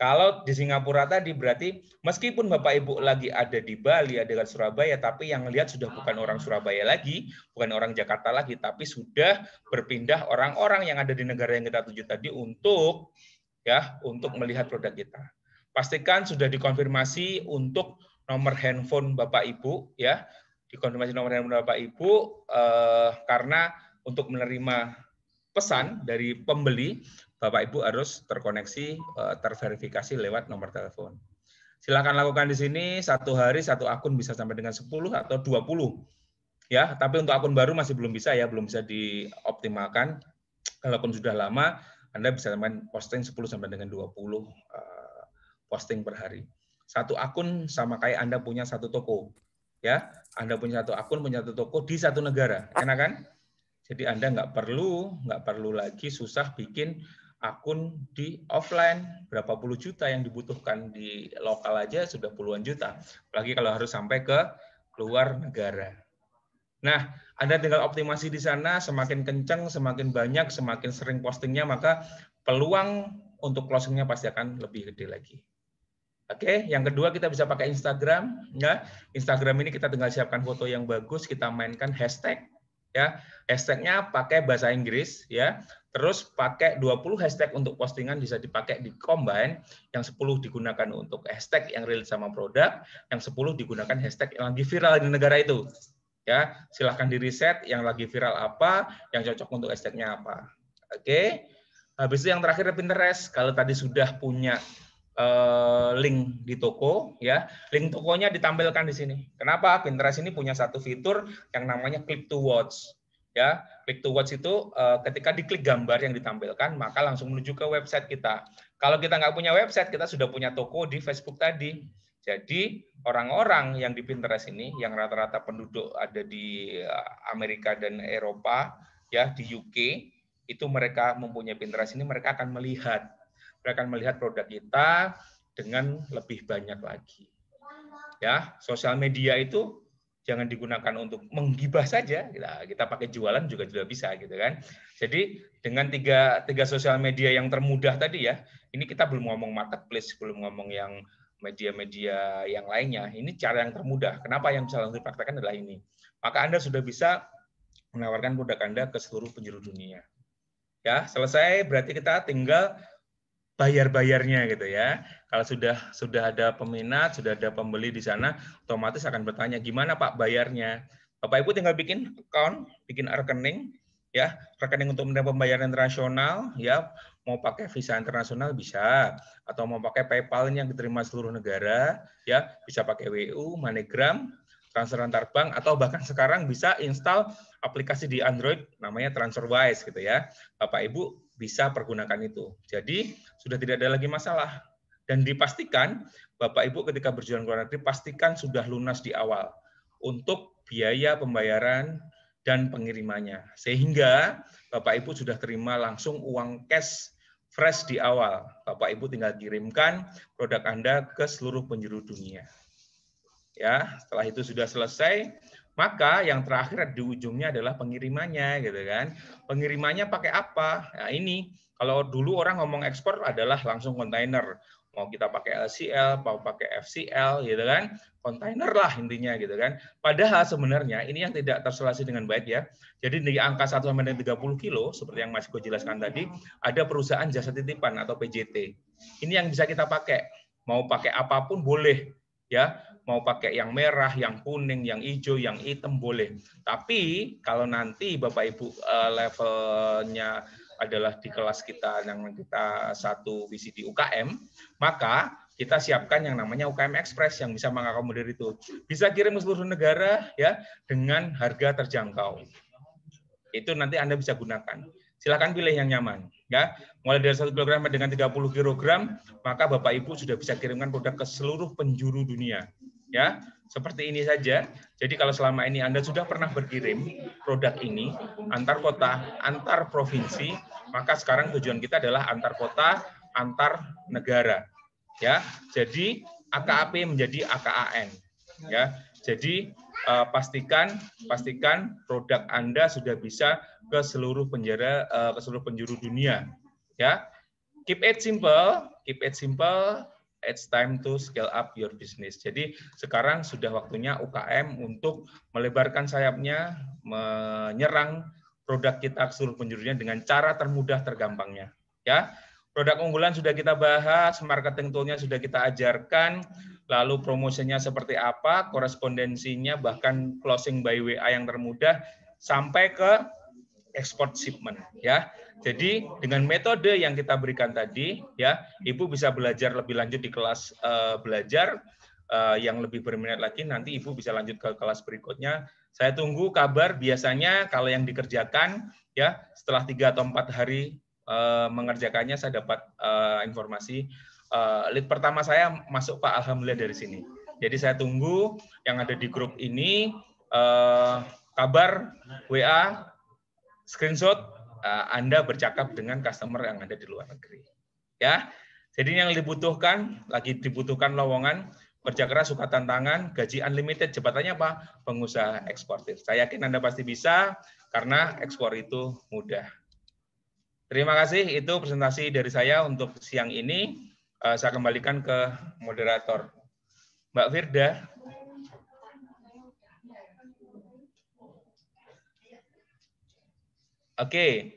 Kalau di Singapura tadi berarti meskipun Bapak Ibu lagi ada di Bali, ada di Surabaya, tapi yang lihat sudah bukan orang Surabaya lagi, bukan orang Jakarta lagi, tapi sudah berpindah orang-orang yang ada di negara yang kita tuju tadi untuk ya untuk melihat produk kita. Pastikan sudah dikonfirmasi untuk nomor handphone Bapak Ibu ya, dikonfirmasi nomor handphone Bapak Ibu karena untuk menerima pesan dari pembeli Bapak Ibu harus terkoneksi, terverifikasi lewat nomor telepon. Silakan lakukan di sini, satu hari satu akun bisa sampai dengan 10 atau 20. Ya, tapi untuk akun baru masih belum bisa ya, belum bisa dioptimalkan. Kalau akun sudah lama, Anda bisa main posting 10 sampai dengan 20 posting per hari. Satu akun sama kayak Anda punya satu toko. Ya, Anda punya satu akun, punya satu toko di satu negara. Enak kan? Jadi Anda nggak perlu lagi susah bikin akun di offline, berapa puluh juta yang dibutuhkan di lokal aja sudah puluhan juta. Apalagi kalau harus sampai ke luar negara. Nah, Anda tinggal optimasi di sana, semakin kencang, semakin banyak, semakin sering postingnya, maka peluang untuk closingnya pasti akan lebih gede lagi. Oke, yang kedua kita bisa pakai Instagram. Ya. Instagram ini kita tinggal siapkan foto yang bagus, kita mainkan hashtag. Ya, hashtagnya pakai bahasa Inggris ya. Terus pakai 20 hashtag untuk postingan bisa dipakai di combine, yang 10 digunakan untuk hashtag yang relate sama produk, yang 10 digunakan hashtag yang lagi viral di negara itu. Ya, silahkan di reset yang lagi viral apa, yang cocok untuk hashtagnya apa. Oke. Habis itu yang terakhir Pinterest. Kalau tadi sudah punya link di toko ya. Link tokonya ditampilkan di sini. Kenapa? Pinterest ini punya satu fitur yang namanya click to watch. Ya, click to watch itu ketika diklik gambar yang ditampilkan maka langsung menuju ke website kita. Kalau kita nggak punya website, kita sudah punya toko di Facebook tadi. Jadi orang-orang yang di Pinterest ini yang rata-rata penduduk ada di Amerika dan Eropa ya, di UK, itu mereka mempunyai Pinterest ini, mereka akan melihat produk kita dengan lebih banyak lagi. Ya, sosial media itu jangan digunakan untuk menggibah saja. Kita pakai jualan juga bisa gitu kan. Jadi dengan tiga sosial media yang termudah tadi ya, ini kita belum ngomong marketplace, belum ngomong yang media-media yang lainnya. Ini cara yang termudah. Kenapa yang bisa langsung dipraktekkan adalah ini. Maka Anda sudah bisa menawarkan produk Anda ke seluruh penjuru dunia. Ya, selesai berarti kita tinggal bayarnya gitu ya. Kalau sudah ada peminat, sudah ada pembeli di sana, otomatis akan bertanya gimana Pak bayarnya. Bapak Ibu tinggal bikin account, bikin rekening ya, rekening untuk menerima pembayaran internasional ya, mau pakai visa internasional bisa atau mau pakai PayPal yang diterima seluruh negara ya, bisa pakai WU, MoneyGram, transfer antar bank atau bahkan sekarang bisa install aplikasi di Android namanya TransferWise gitu ya. Bapak Ibu bisa pergunakan itu. Jadi sudah tidak ada lagi masalah. Dan dipastikan Bapak Ibu ketika berjualan ke luar negeri pastikan sudah lunas di awal untuk biaya pembayaran dan pengirimannya. Sehingga Bapak Ibu sudah terima langsung uang cash fresh di awal. Bapak Ibu tinggal kirimkan produk Anda ke seluruh penjuru dunia. Ya, setelah itu sudah selesai, maka yang terakhir di ujungnya adalah pengirimannya gitu kan. Pengirimannya pakai apa? Nah, ini kalau dulu orang ngomong ekspor adalah langsung kontainer. Mau kita pakai LCL, mau pakai FCL gitu kan. Kontainer lah intinya gitu kan. Padahal sebenarnya ini yang tidak terselesaikan dengan baik ya. Jadi di angka 1 sampai 30 kilo seperti yang Mas Go jelaskan tadi, ada perusahaan jasa titipan atau PJT. Ini yang bisa kita pakai. Mau pakai apapun boleh ya. Mau pakai yang merah, yang kuning, yang hijau, yang hitam boleh. Tapi kalau nanti Bapak Ibu levelnya adalah di kelas kita yang kita satu visi di UKM, maka kita siapkan yang namanya UKM Express yang bisa mengakomodir itu. Bisa kirim ke seluruh negara ya dengan harga terjangkau. Itu nanti Anda bisa gunakan. Silakan pilih yang nyaman. Ya, mulai dari 1 kg dengan 30 kg, maka Bapak Ibu sudah bisa kirimkan produk ke seluruh penjuru dunia. Ya, seperti ini saja. Jadi kalau selama ini Anda sudah pernah berkirim produk ini antar kota, antar provinsi, maka sekarang tujuan kita adalah antar kota, antar negara. Ya, jadi AKAP menjadi AKAN. Ya, jadi pastikan produk Anda sudah bisa ke seluruh penjuru dunia. Ya, keep it simple, keep it simple. It's time to scale up your business. Jadi sekarang sudah waktunya UKM untuk melebarkan sayapnya, menyerang produk kita ke seluruh penjurunya dengan cara termudah, tergampangnya. Ya, produk unggulan sudah kita bahas, marketing toolnya sudah kita ajarkan, lalu promosinya seperti apa, korespondensinya, bahkan closing by WA yang termudah, sampai ke export shipment, ya. Jadi dengan metode yang kita berikan tadi, ya, Ibu bisa belajar lebih lanjut di kelas belajar yang lebih berminat lagi. Nanti Ibu bisa lanjut ke kelas berikutnya. Saya tunggu kabar. Biasanya kalau yang dikerjakan, ya, setelah 3 atau 4 hari mengerjakannya, saya dapat informasi. Lead pertama saya masuk, Pak, alhamdulillah, dari sini. Jadi saya tunggu yang ada di grup ini kabar WA. Screenshot Anda bercakap dengan customer yang ada di luar negeri, ya. Jadi yang dibutuhkan, lowongan, kerja keras, suka tantangan, gaji unlimited, jabatannya apa? Pengusaha eksportir. Saya yakin Anda pasti bisa karena ekspor itu mudah. Terima kasih, itu presentasi dari saya untuk siang ini. Saya kembalikan ke moderator, Mbak Firda. Oke,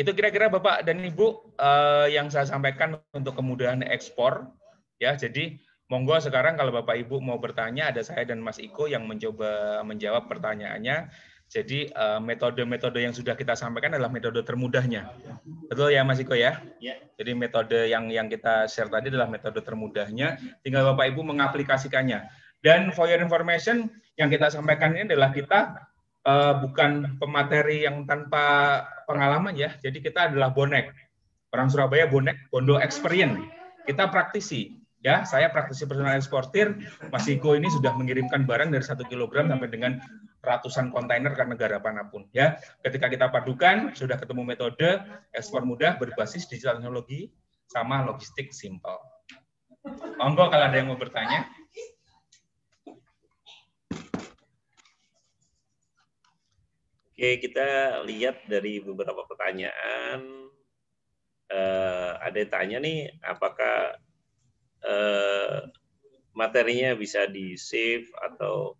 itu kira-kira Bapak dan Ibu yang saya sampaikan untuk kemudahan ekspor. Ya, jadi monggo sekarang kalau Bapak Ibu mau bertanya, ada saya dan Mas Iko yang mencoba menjawab pertanyaannya. Jadi metode-metode yang sudah kita sampaikan adalah metode termudahnya. Betul ya Mas Iko ya? Ya. Jadi metode yang kita share tadi adalah metode termudahnya. Tinggal Bapak Ibu mengaplikasikannya. Dan for your information, yang kita sampaikan ini adalah kita bukan pemateri yang tanpa pengalaman ya. Jadi kita adalah bonek. Orang Surabaya bonek, bondo experience. Kita praktisi. Ya, saya praktisi personal eksportir. Mas Iko ini sudah mengirimkan barang dari 1 kg sampai dengan ratusan kontainer ke negara manapun. Ya, ketika kita padukan, sudah ketemu metode ekspor mudah berbasis digital teknologi sama logistik simple. Monggo kalau ada yang mau bertanya. Oke, kita lihat dari beberapa pertanyaan. Ada yang tanya nih, apakah materinya bisa di-save atau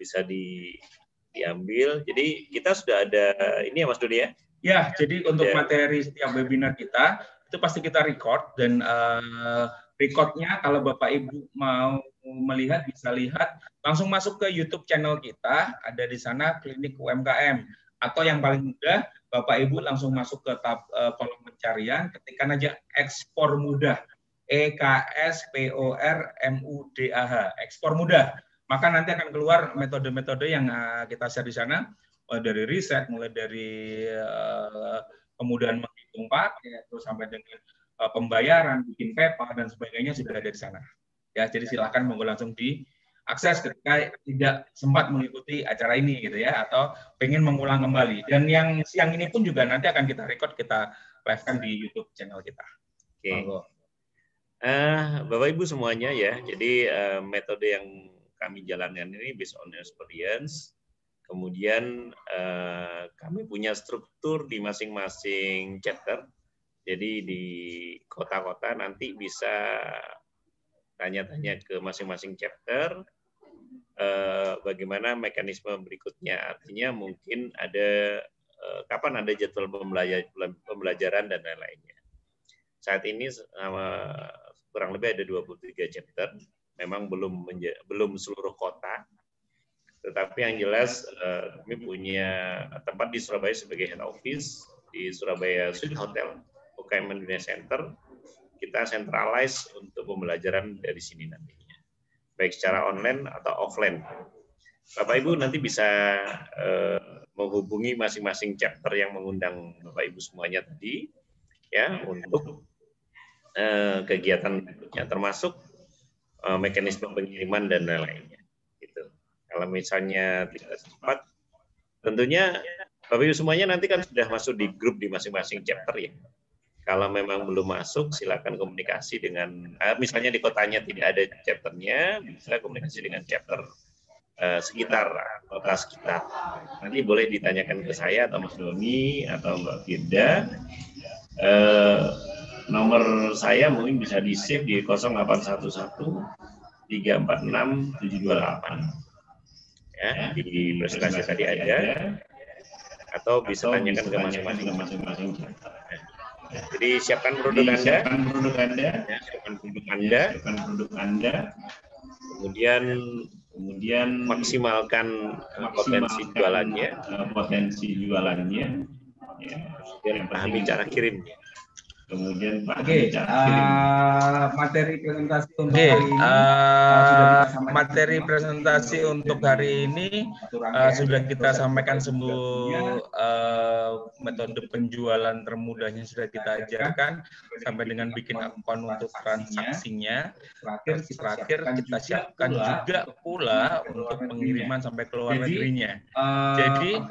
bisa diambil. Jadi kita sudah ada, ini ya Mas Dudi ya? Ya, jadi untuk materi setiap webinar kita, itu pasti kita record. Dan recordnya kalau Bapak Ibu mau melihat, bisa lihat langsung masuk ke YouTube channel kita, ada di sana klinik UMKM, atau yang paling mudah Bapak Ibu langsung masuk ke tab kolom pencarian, ketikkan aja ekspor mudah, EKSPORMUDAH, ekspor mudah, maka nanti akan keluar metode-metode yang kita share di sana, mulai dari riset, mulai dari kemudahan menghitung paket, terus sampai dengan pembayaran, bikin PayPal dan sebagainya sudah ada di sana. Ya, jadi silahkan monggo langsung diakses ketika tidak sempat mengikuti acara ini gitu ya, atau pengen mengulang kembali. Dan yang siang ini pun juga nanti akan kita record, kita live-kan di YouTube channel kita. Oke. Bapak Ibu semuanya ya, jadi metode yang kami jalankan ini based on experience. Kemudian kami punya struktur di masing-masing chapter. Jadi di kota-kota nanti bisa tanya-tanya ke masing-masing chapter bagaimana mekanisme berikutnya. Artinya mungkin ada kapan ada jadwal pembelajaran dan lain-lainnya. Saat ini kurang lebih ada 23 chapter. Memang belum seluruh kota. Tetapi yang jelas kami punya tempat di Surabaya sebagai head office di Surabaya Suite Hotel UKM Dunia Center. Kita centralize untuk pembelajaran dari sini nantinya, baik secara online atau offline. Bapak Ibu nanti bisa menghubungi masing-masing chapter yang mengundang Bapak Ibu semuanya tadi, ya, untuk kegiatan berikutnya, termasuk mekanisme pengiriman dan lainnya. Gitu. Kalau misalnya tidak sempat, tentunya Bapak-Ibu semuanya nanti kan sudah masuk di grup di masing-masing chapter ya. Kalau memang belum masuk, silakan komunikasi dengan, misalnya di kotanya tidak ada chapternya, bisa komunikasi dengan chapter sekitar, kota sekitar. Nanti boleh ditanyakan ke saya atau Mas Doni atau Mbak Firda. Nomor saya mungkin bisa di save di 0811 346 728. Ya, di presentasi tadi ada, atau bisa tanyakan ke masing-masing. Jadi siapkan produk Anda, kemudian maksimalkan potensi jualannya, dan pahami cara kirimnya. Kemudian materi presentasi untuk hari ini sudah kita sampaikan semua, metode penjualan termudahnya sudah kita ajarkan sampai dengan bikin akun untuk transaksinya. Terakhir kita siapkan juga pula untuk pengiriman sampai ke luar negerinya. Jadi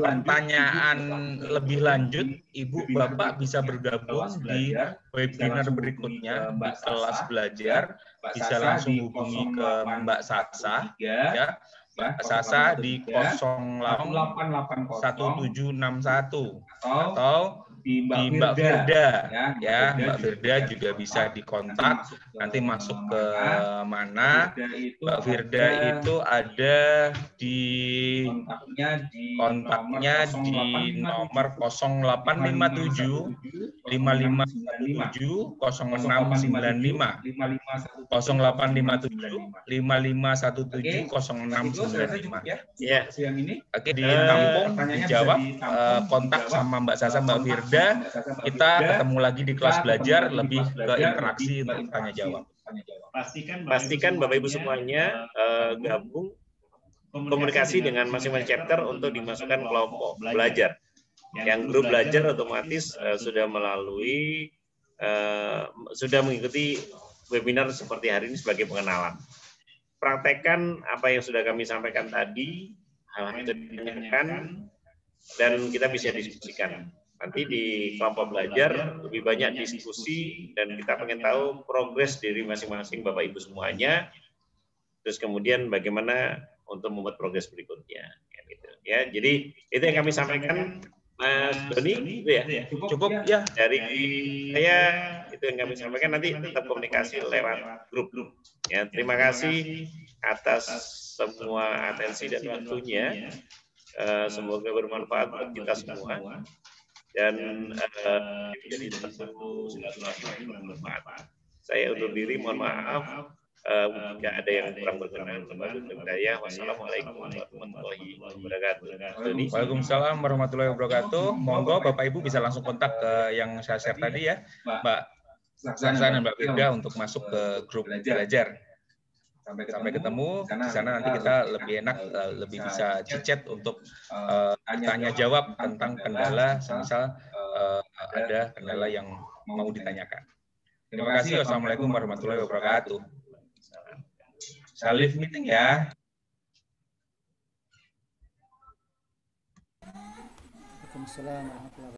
pertanyaan lebih lanjut Ibu Bapak bisa bergabung di webinar berikutnya di kelas belajar, bisa langsung hubungi ke Mbak Sasa ya, Mbak Sasa di 08881761 atau di Mbak Firda ya, Mbak Firda juga bisa dikontak, nanti masuk ke mana. Mbak Firda itu ada di kontaknya di nomor 0857 5517 0695 ya. Oke, ditampung, dijawab, kontak sama Mbak Sasa, Mbak Firda. Kita ketemu lagi di kelas belajar, lebih ke interaksi untuk tanya jawab. Pastikan Bapak Ibu semuanya gabung komunikasi dengan masing-masing chapter untuk dimasukkan kelompok belajar. Yang grup belajar otomatis sudah mengikuti webinar seperti hari ini sebagai pengenalan. Praktekkan apa yang sudah kami sampaikan tadi, hal-hal yang ditanyakan, dan kita bisa diskusikan. Nanti di kelompok belajar lebih banyak diskusi dan kita pengen tahu progres dari masing-masing Bapak Ibu semuanya. Terus kemudian bagaimana untuk membuat progres berikutnya. Ya, gitu. Ya, jadi itu yang kami sampaikan, Mas Doni, gitu ya. Cukup ya. Dari saya itu yang kami sampaikan, nanti tetap komunikasi lewat grup-grup. Ya, terima kasih atas semua atensi dan waktunya. Semoga bermanfaat buat kita semua. Dan jadi satu silaturahmi yang bermanfaat. Saya undur diri, mohon maaf jika ada yang kurang berkenan. Wassalamualaikum warahmatullahi wabarakatuh. Waalaikumsalam warahmatullahi wabarakatuh. Monggo Bapak Ibu bisa langsung kontak ke yang saya share tadi ya, Mbak Saksa dan Mbak Firda untuk masuk ke grup belajar. Sampai ketemu di sana, nanti kita lebih enak, lebih bisa chat untuk tanya jawab tentang kendala, semisal ada kendala yang mau ditanyakan. Terima kasih. Wassalamualaikum warahmatullahi wabarakatuh. Saya live meeting ya. Waalaikumsalam warahmatullahi wabarakatuh.